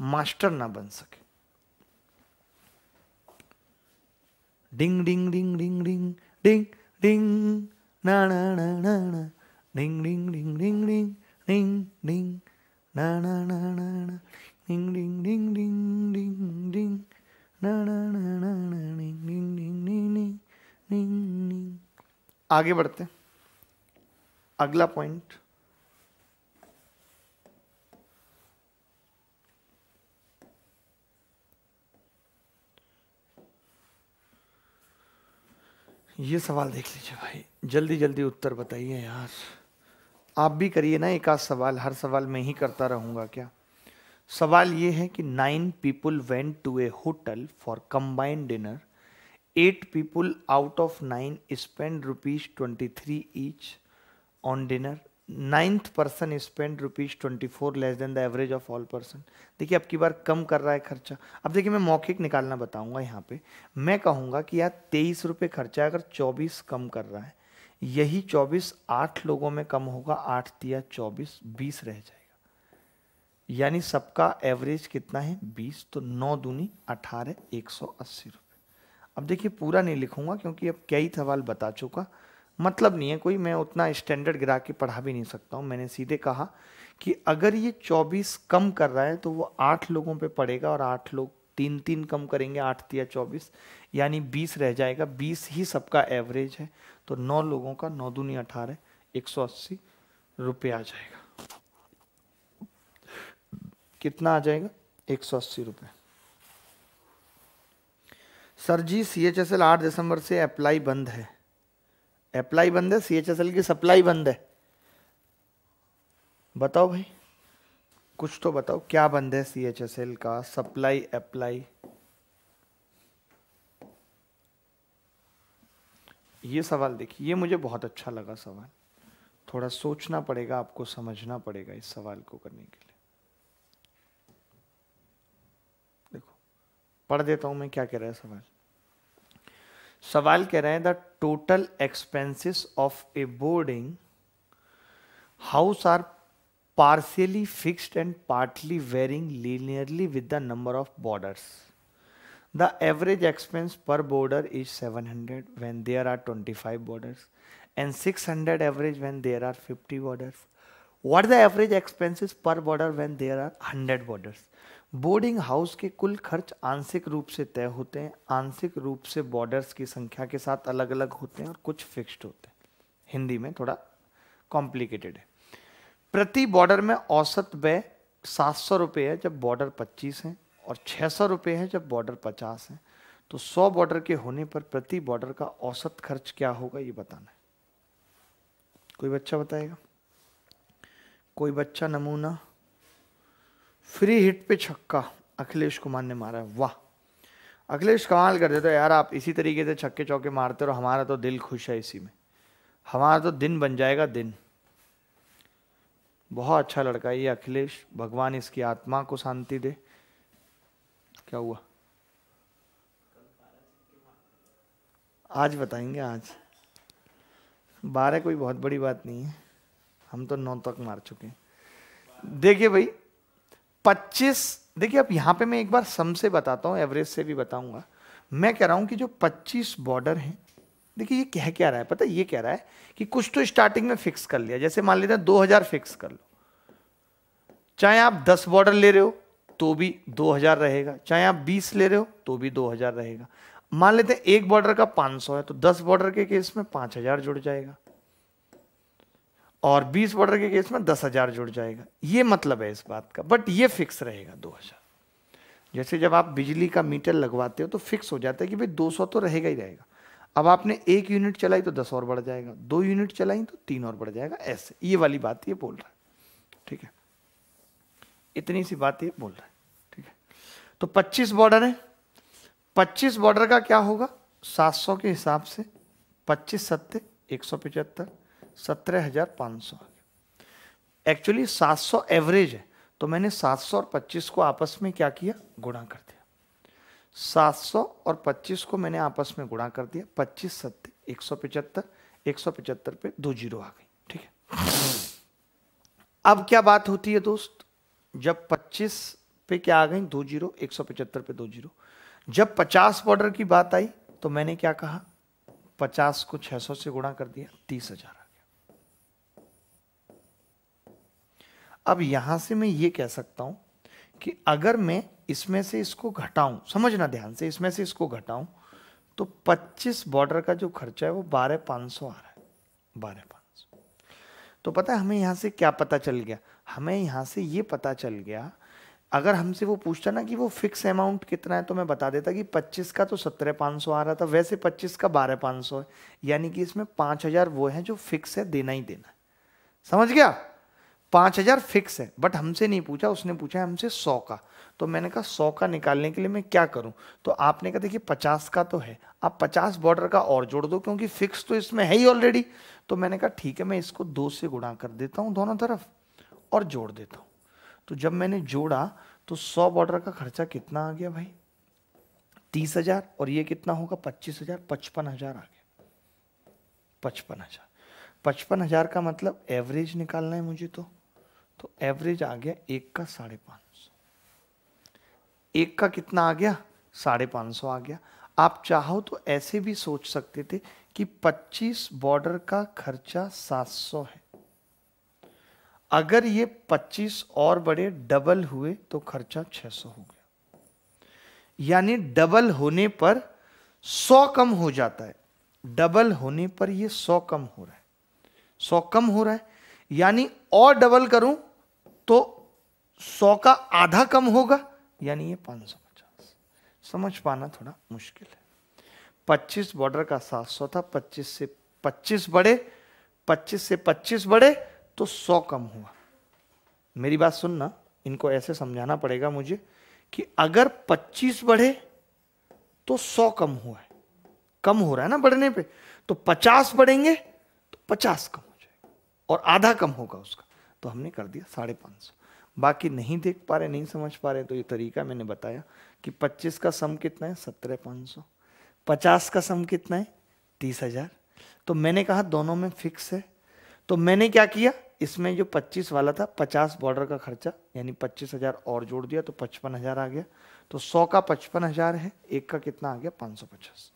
मास्टर ना बन सके। डिंग डिंग डिंग डिंग डिंग डिंग डिंग ना ना ना ना ना, डिंग डिंग डिंग डिंग डिंग डिंग डिंग ना ना ना ना ना, डिंग डिंग डिंग डिंग डिंग डिंग ना ना ना ना ना, डिंग डिंग डिंग डिंग डिंग डिंग। आगे बढ़ते हैं अगला पॉइंट। ये सवाल देख लीजिए भाई, जल्दी जल्दी उत्तर बताइए यार। आप भी करिए ना एक आध सवाल, हर सवाल मैं ही करता रहूँगा क्या। सवाल ये है कि 9 people went to a hotel for combined dinner, 8 people out of 9 spend ₹23 each on dinner, 9th person spend ₹24 less than the average of all person. देखिए अब की बार कम कर रहा है खर्चा। अब देखिए मैं मौखिक निकालना बताऊंगा, यहाँ पे मैं कहूँगा कि यार ₹23 खर्चा है, अगर 24 कम कर रहा है, यही 24 8 लोगों में कम होगा, 8 या 24 20 रह जाएगा, यानी सबका एवरेज कितना है 20, तो 9 दूनी 18 180 रुपये। अब देखिए पूरा नहीं लिखूंगा क्योंकि अब कई सवाल बता चुका, मतलब नहीं है कोई, मैं उतना स्टैंडर्ड गिरा के पढ़ा भी नहीं सकता हूँ। मैंने सीधे कहा कि अगर ये 24 कम कर रहा है तो वो 8 लोगों पे पड़ेगा और 8 लोग 3-3 कम करेंगे, 8 या 24 यानी 20 रह जाएगा, 20 ही सबका एवरेज है, तो 9 लोगों का 9 दूनी 18 180 रुपये आ जाएगा। कितना आ जाएगा 180 रुपये। सर जी CHSL 8 दिसंबर से अप्लाई बंद है, अप्लाई बंद है, CHSL की सप्लाई बंद है, बताओ भाई कुछ तो बताओ क्या बंद है CHSL का, सप्लाई अप्लाई, ये सवाल देखिए, ये मुझे बहुत अच्छा लगा सवाल, थोड़ा सोचना पड़ेगा आपको, समझना पड़ेगा इस सवाल को करने के लिए। देखो पढ़ देता हूं मैं क्या कह रहा है सवाल। सवाल कह रहे हैं the total expenses of a boarding house are partially fixed and partly varying linearly with the number of boarders. The average expense per boarder is 700 when there are 25 boarders and 600 average when there are 50 boarders. What the average expenses per boarder when there are 100 boarders. Boarding house के कुल खर्च आंशिक रूप से तय होते हैं, आंशिक रूप से बॉर्डर्स की संख्या के साथ अलग अलग होते हैं और कुछ फिक्स्ड होते हैं। हिंदी में थोड़ा कॉम्प्लिकेटेड है। प्रति बॉर्डर में औसत व्यय 700 रुपये है जब बॉर्डर 25 हैं और 600 रुपये है जब बॉर्डर 50 हैं, तो 100 बॉर्डर के होने पर प्रति बॉर्डर का औसत खर्च क्या होगा ये बताना है। कोई बच्चा बताएगा, कोई बच्चा नमूना। फ्री हिट पे छक्का अखिलेश कुमार ने मारा है, वाह अखिलेश कमाल कर देते हो यार, आप इसी तरीके से छक्के चौके मारते रहो, हमारा तो दिल खुश है, इसी में हमारा तो दिन बन जाएगा दिन। बहुत अच्छा लड़का है ये अखिलेश, भगवान इसकी आत्मा को शांति दे। क्या हुआ आज बताएंगे, आज 12 कोई बहुत बड़ी बात नहीं है, हम तो 9 तक मार चुके हैं। देखिए भाई 25, देखिए अब यहाँ पे मैं एक बार सम से बताता हूँ, एवरेज से भी बताऊंगा। मैं कह रहा हूँ कि जो 25 बॉर्डर हैं, देखिए ये कह क्या रहा है पता है, ये कह रहा है कि कुछ तो स्टार्टिंग में फिक्स कर लिया, जैसे मान लेते हैं 2000 फिक्स कर लो, चाहे आप 10 बॉर्डर ले रहे हो तो भी 2000 रहेगा, चाहे आप 20 ले रहे हो तो भी 2000 रहेगा। मान लेते हैं एक बॉर्डर का 500 है तो 10 बॉर्डर के केस में 5000 जुड़ जाएगा और 20 बॉर्डर के केस में 10,000 जुड़ जाएगा, ये मतलब है इस बात का, बट ये फिक्स रहेगा 2000। जैसे जब आप बिजली का मीटर लगवाते हो तो फिक्स हो जाता है कि भाई 200 तो रहेगा ही रहेगा, अब आपने 1 यूनिट चलाई तो 10 और बढ़ जाएगा, 2 यूनिट चलाई तो 3 और बढ़ जाएगा, ऐसे ये वाली बात ये बोल रहा है, ठीक है, इतनी सी बात ये बोल रहा है, ठीक है। तो 25 बॉर्डर है, 25 बॉर्डर का क्या होगा 700 के हिसाब से, 25 सत्ते 175 17,500। एक्चुअली 700 एवरेज है तो मैंने 700 और 25 को आपस में क्या किया गुणा कर दिया, 700 और 25 को मैंने आपस में गुणा कर दिया, 25 सत्ते 175 175 पे 2 जीरो आ गई, ठीक है। अब क्या बात होती है दोस्त, जब 25 पे क्या आ गई 2 जीरो, 175 पे 2 जीरो। जब 50 बॉर्डर की बात आई तो मैंने क्या कहा 50 को 600 से गुणा कर दिया, 30,000। अब यहां से मैं ये कह सकता हूं कि अगर मैं इसमें से इसको घटाऊं, समझना ध्यान से, इसमें से इसको घटाऊं तो 25 बॉर्डर का जो खर्चा है वो 12,500 आ रहा है, 12,500। तो पता है हमें यहां से क्या पता चल गया, हमें यहां से ये पता चल गया, अगर हमसे वो पूछता ना कि वो फिक्स अमाउंट कितना है तो मैं बता देता कि 25 का तो 17,500 आ रहा था, वैसे 25 का 12,500 है, यानी कि इसमें 5,000 वो है जो फिक्स है, देना ही देना है, समझ गया। 5000 फिक्स है, बट हमसे नहीं पूछा, उसने पूछा हमसे 100 का। तो मैंने कहा 100 का निकालने के लिए मैं क्या करूं, तो आपने कहा देखिए 50 का तो है, आप 50 बॉर्डर का और जोड़ दो क्योंकि फिक्स तो इसमें है ही ऑलरेडी। तो मैंने कहा ठीक है, मैं इसको 2 से गुणा कर देता हूं दोनों तरफ और जोड़ देता हूं। तो जब मैंने जोड़ा तो 100 बॉर्डर का खर्चा कितना आ गया भाई, 30,000, और ये कितना होगा 25,000, 55,000 आ गया। 55,000 का मतलब एवरेज निकालना है मुझे, तो एवरेज आ गया एक का 550, एक का कितना आ गया 550 आ गया। आप चाहो तो ऐसे भी सोच सकते थे कि 25 बॉर्डर का खर्चा 700 है, अगर ये 25 और बड़े डबल हुए तो खर्चा 600 हो गया, यानी डबल होने पर 100 कम हो जाता है। डबल होने पर ये 100 कम हो रहा है, 100 कम हो रहा है, यानी और डबल करूं तो 100 का आधा कम होगा, यानी ये 550। समझ पाना थोड़ा मुश्किल है। 25 बॉर्डर का 700 था, 25 से 25 बड़े तो 100 कम हुआ। मेरी बात सुनना, इनको ऐसे समझाना पड़ेगा मुझे कि अगर 25 बढ़े तो 100 कम हुआ है, कम हो रहा है ना बढ़ने पे, तो 50 बढ़ेंगे तो 50 कम हो जाएगा और आधा कम होगा उसका। तो हमने कर दिया 550। बाकी नहीं देख पा रहे, नहीं समझ पा रहे, तो ये तरीका मैंने बताया कि 25 का सम कितना है 17,500, 50 का सम कितना है 30,000। तो मैंने कहा दोनों में फिक्स है, तो मैंने क्या किया, इसमें जो 25 वाला था 50 बॉर्डर का खर्चा यानी 25,000 और जोड़ दिया तो 55,000 आ गया। तो 100 का 55,000 है, एक का कितना आ गया 550।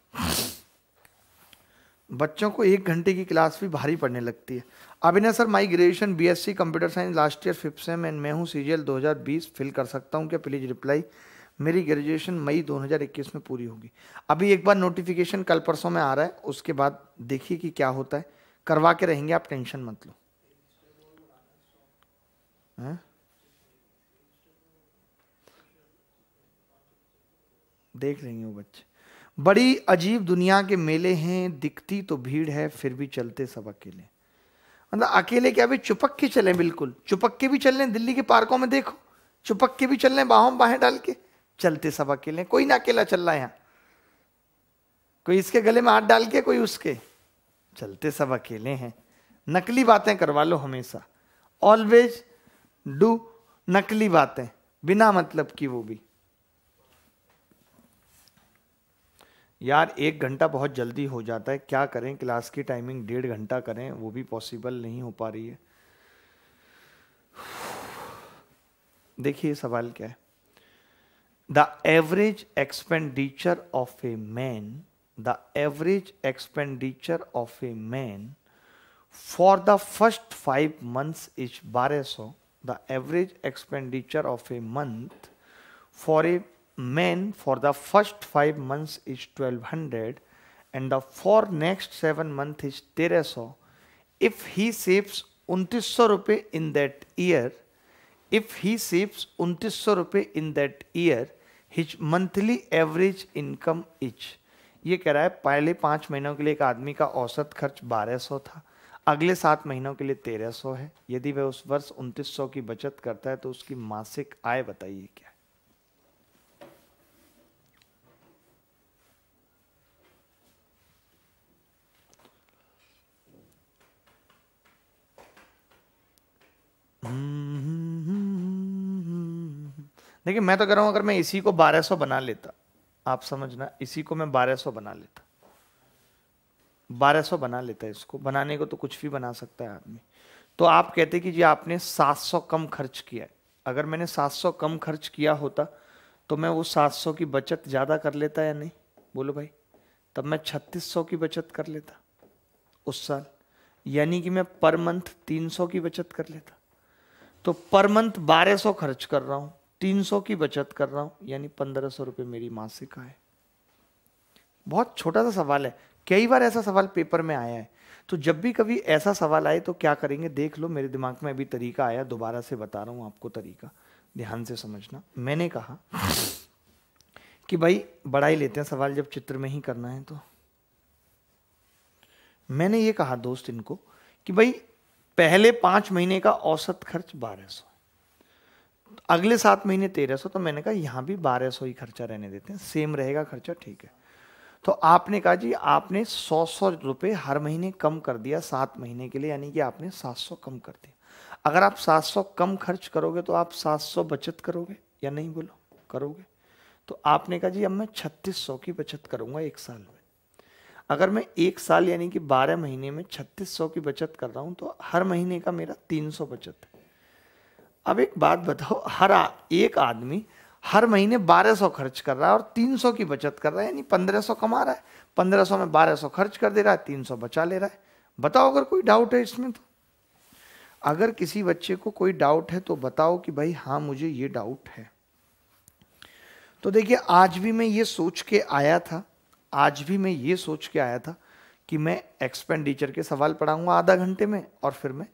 बच्चों को 1 घंटे की क्लास भी भारी पड़ने लगती है। Abhinay sir, my graduation BSc computer science last year 5th sem and मैं हूँ CGL 2020 फिल कर सकता हूँ क्या, प्लीज रिप्लाई। मेरी ग्रेजुएशन मई 2021 में पूरी होगी। अभी एक बार नोटिफिकेशन कल परसों में आ रहा है, उसके बाद देखिए कि क्या होता है, करवा के रहेंगे, आप टेंशन मत लो। हैं? देख लेंगे वो बच्चे। बड़ी अजीब दुनिया के मेले हैं, दिखती तो भीड़ है फिर भी चलते सब अकेले। मतलब अकेले क्या, भी चुपक के चलें, बिल्कुल चुपक के भी चल लें, दिल्ली के पार्कों में देखो चुपक के भी चल लें, बाहों बाहें डाल के, चलते सब अकेले। कोई ना अकेला चल रहा है यहाँ, कोई इसके गले में हाथ डाल के, कोई उसके, चलते सब अकेले हैं। नकली बातें करवा लो हमेशा, ऑलवेज डू नकली बातें, बिना मतलब की, वो भी। यार 1 घंटा बहुत जल्दी हो जाता है, क्या करें, क्लास की टाइमिंग 1.5 घंटा करें, वो भी पॉसिबल नहीं हो पा रही है। देखिए सवाल क्या है, the average expenditure of a man, the average expenditure of a man for the first 5 months is 1,200. The average expenditure of a month for a man for the first 5 months is 1,200 and the for next 7 months is 1,300. If he saves 2,900 rupees in that year, his monthly average income is, ये कह रहा है पहले 5 महीनों के लिए एक आदमी का औसत खर्च 1,200 था, अगले 7 महीनों के लिए 1,300 है। यदि वह उस वर्ष 2,900 की बचत करता है तो उसकी मासिक आय बताइए क्या है। देखिए मैं तो कह रहा हूं, अगर मैं इसी को 1,200 बना लेता, आप समझना, इसी को मैं 1,200 बना लेता, 1,200 बना लेता, इसको बनाने को तो कुछ भी बना सकता है आदमी। तो आप कहते कि जी आपने 700 कम खर्च किया है। अगर मैंने 700 कम खर्च किया होता तो मैं वो 700 की बचत ज़्यादा कर लेता या नहीं, बोलो भाई, तब मैं 3,600 की बचत कर लेता उस साल, यानी कि मैं पर मंथ 300 की बचत कर लेता। तो पर मंथ 1,200 खर्च कर रहा हूँ, 300 की बचत कर रहा हूं, यानी 1,500 रुपये मेरी मासिक आय। बहुत छोटा सा सवाल है, कई बार ऐसा सवाल पेपर में आया है, तो जब भी कभी ऐसा सवाल आए तो क्या करेंगे देख लो। मेरे दिमाग में अभी तरीका आया, दोबारा से बता रहा हूं आपको तरीका, ध्यान से समझना। मैंने कहा कि भाई बड़ा ही लेते हैं सवाल, जब चित्र में ही करना है तो मैंने ये कहा दोस्त इनको कि भाई पहले 5 महीने का औसत खर्च 1200, अगले 7 महीने 1300, तो मैंने कहा यहाँ भी 1200 ही खर्चा रहने देते हैं, सेम रहेगा खर्चा, ठीक है। तो आपने कहा जी आपने 100-100 रुपये हर महीने कम कर दिया 7 महीने के लिए, यानी कि आपने 700 कम कर दिया। अगर आप 700 कम खर्च करोगे तो आप 700 बचत करोगे या नहीं, बोलो करोगे। तो आपने कहा जी अब मैं 3600 की बचत करूंगा एक साल में। अगर मैं एक साल यानी कि 12 महीने में 3600 की बचत कर रहा हूं तो हर महीने का मेरा 300 बचत है। अब एक बात बताओ, हर एक आदमी हर महीने 1200 खर्च कर रहा है और 300 की बचत कर रहा है, यानी 1500 कमा रहा है, 1500 में 1200 खर्च कर दे रहा है, 300 बचा ले रहा है। बताओ अगर कोई डाउट है इसमें, तो अगर किसी बच्चे को कोई डाउट है तो बताओ कि भाई हाँ मुझे ये डाउट है। तो देखिए आज भी मैं ये सोच के आया था, आज भी मैं ये सोच के आया था कि मैं एक्सपेंडिचर के सवाल पढ़ाऊंगा आधा घंटे में और फिर मैं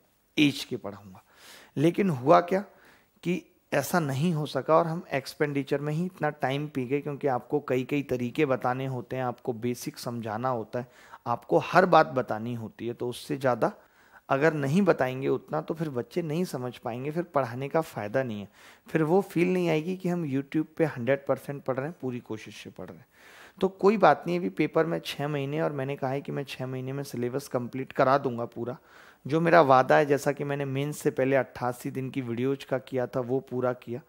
एज के पढ़ाऊंगा, लेकिन हुआ क्या कि ऐसा नहीं हो सका और हम एक्सपेंडिचर में ही इतना टाइम पी गए, क्योंकि आपको कई कई तरीके बताने होते हैं, आपको बेसिक समझाना होता है, आपको हर बात बतानी होती है। तो उससे ज़्यादा अगर नहीं बताएंगे उतना तो फिर बच्चे नहीं समझ पाएंगे, फिर पढ़ाने का फ़ायदा नहीं है, फिर वो फील नहीं आएगी कि हम यूट्यूब पे 100% पढ़ रहे हैं, पूरी कोशिश से पढ़ रहे हैं। तो कोई बात नहीं, अभी पेपर में 6 महीने और मैंने कहा है कि मैं 6 महीने में सिलेबस कंप्लीट करा दूंगा पूरा, जो मेरा वादा है। जैसा कि मैंने मेंस से पहले 88 दिन की वीडियोज का किया था वो पूरा किया,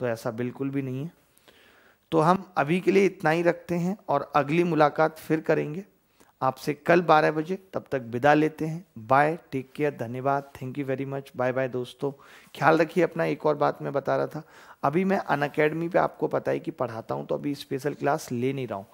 तो ऐसा बिल्कुल भी नहीं है। तो हम अभी के लिए इतना ही रखते हैं और अगली मुलाकात फिर करेंगे आपसे कल 12 बजे। तब तक विदा लेते हैं, बाय, टेक केयर, धन्यवाद, thank you very much, bye bye दोस्तों, ख्याल रखिए अपना। एक और बात मैं बता रहा था, अभी मैं अनअकैडमी पे आपको पता है कि पढ़ाता हूँ, तो अभी स्पेशल क्लास ले नहीं रहा हूँ,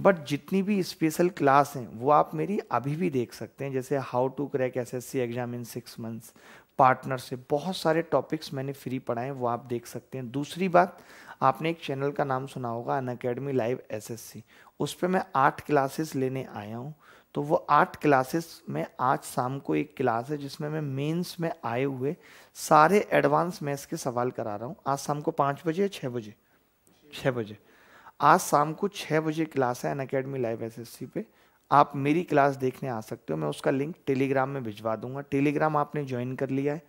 बट जितनी भी स्पेशल क्लास हैं वो आप मेरी अभी भी देख सकते हैं, जैसे how to crack SSC exam in 6 months, partnership, बहुत सारे टॉपिक्स मैंने फ्री पढ़ाए वो आप देख सकते हैं। दूसरी बात, आपने एक चैनल का नाम सुना होगा अनअकैडमी लाइव SSC, उस पर मैं 8 क्लासेस लेने आया हूँ। तो वो 8 क्लासेस में आज शाम को एक क्लास है जिसमें मैं मेंस में आए हुए सारे एडवांस मैथ्स के सवाल करा रहा हूँ। आज शाम को 5 बजे या 6 बजे, 6 बजे, आज शाम को 6 बजे क्लास है अनअकैडमी लाइव SSC पे, आप मेरी क्लास देखने आ सकते हो। मैं उसका लिंक टेलीग्राम में भिजवा दूंगा, टेलीग्राम आपने ज्वाइन कर लिया है,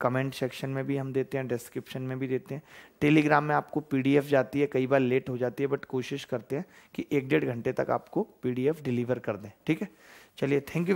कमेंट सेक्शन में भी हम देते हैं, डिस्क्रिप्शन में भी देते हैं। टेलीग्राम में आपको PDF जाती है, कई बार लेट हो जाती है, बट कोशिश करते हैं कि 1-1.5 घंटे तक आपको PDF डिलीवर कर दें, ठीक है। चलिए, थैंक यू।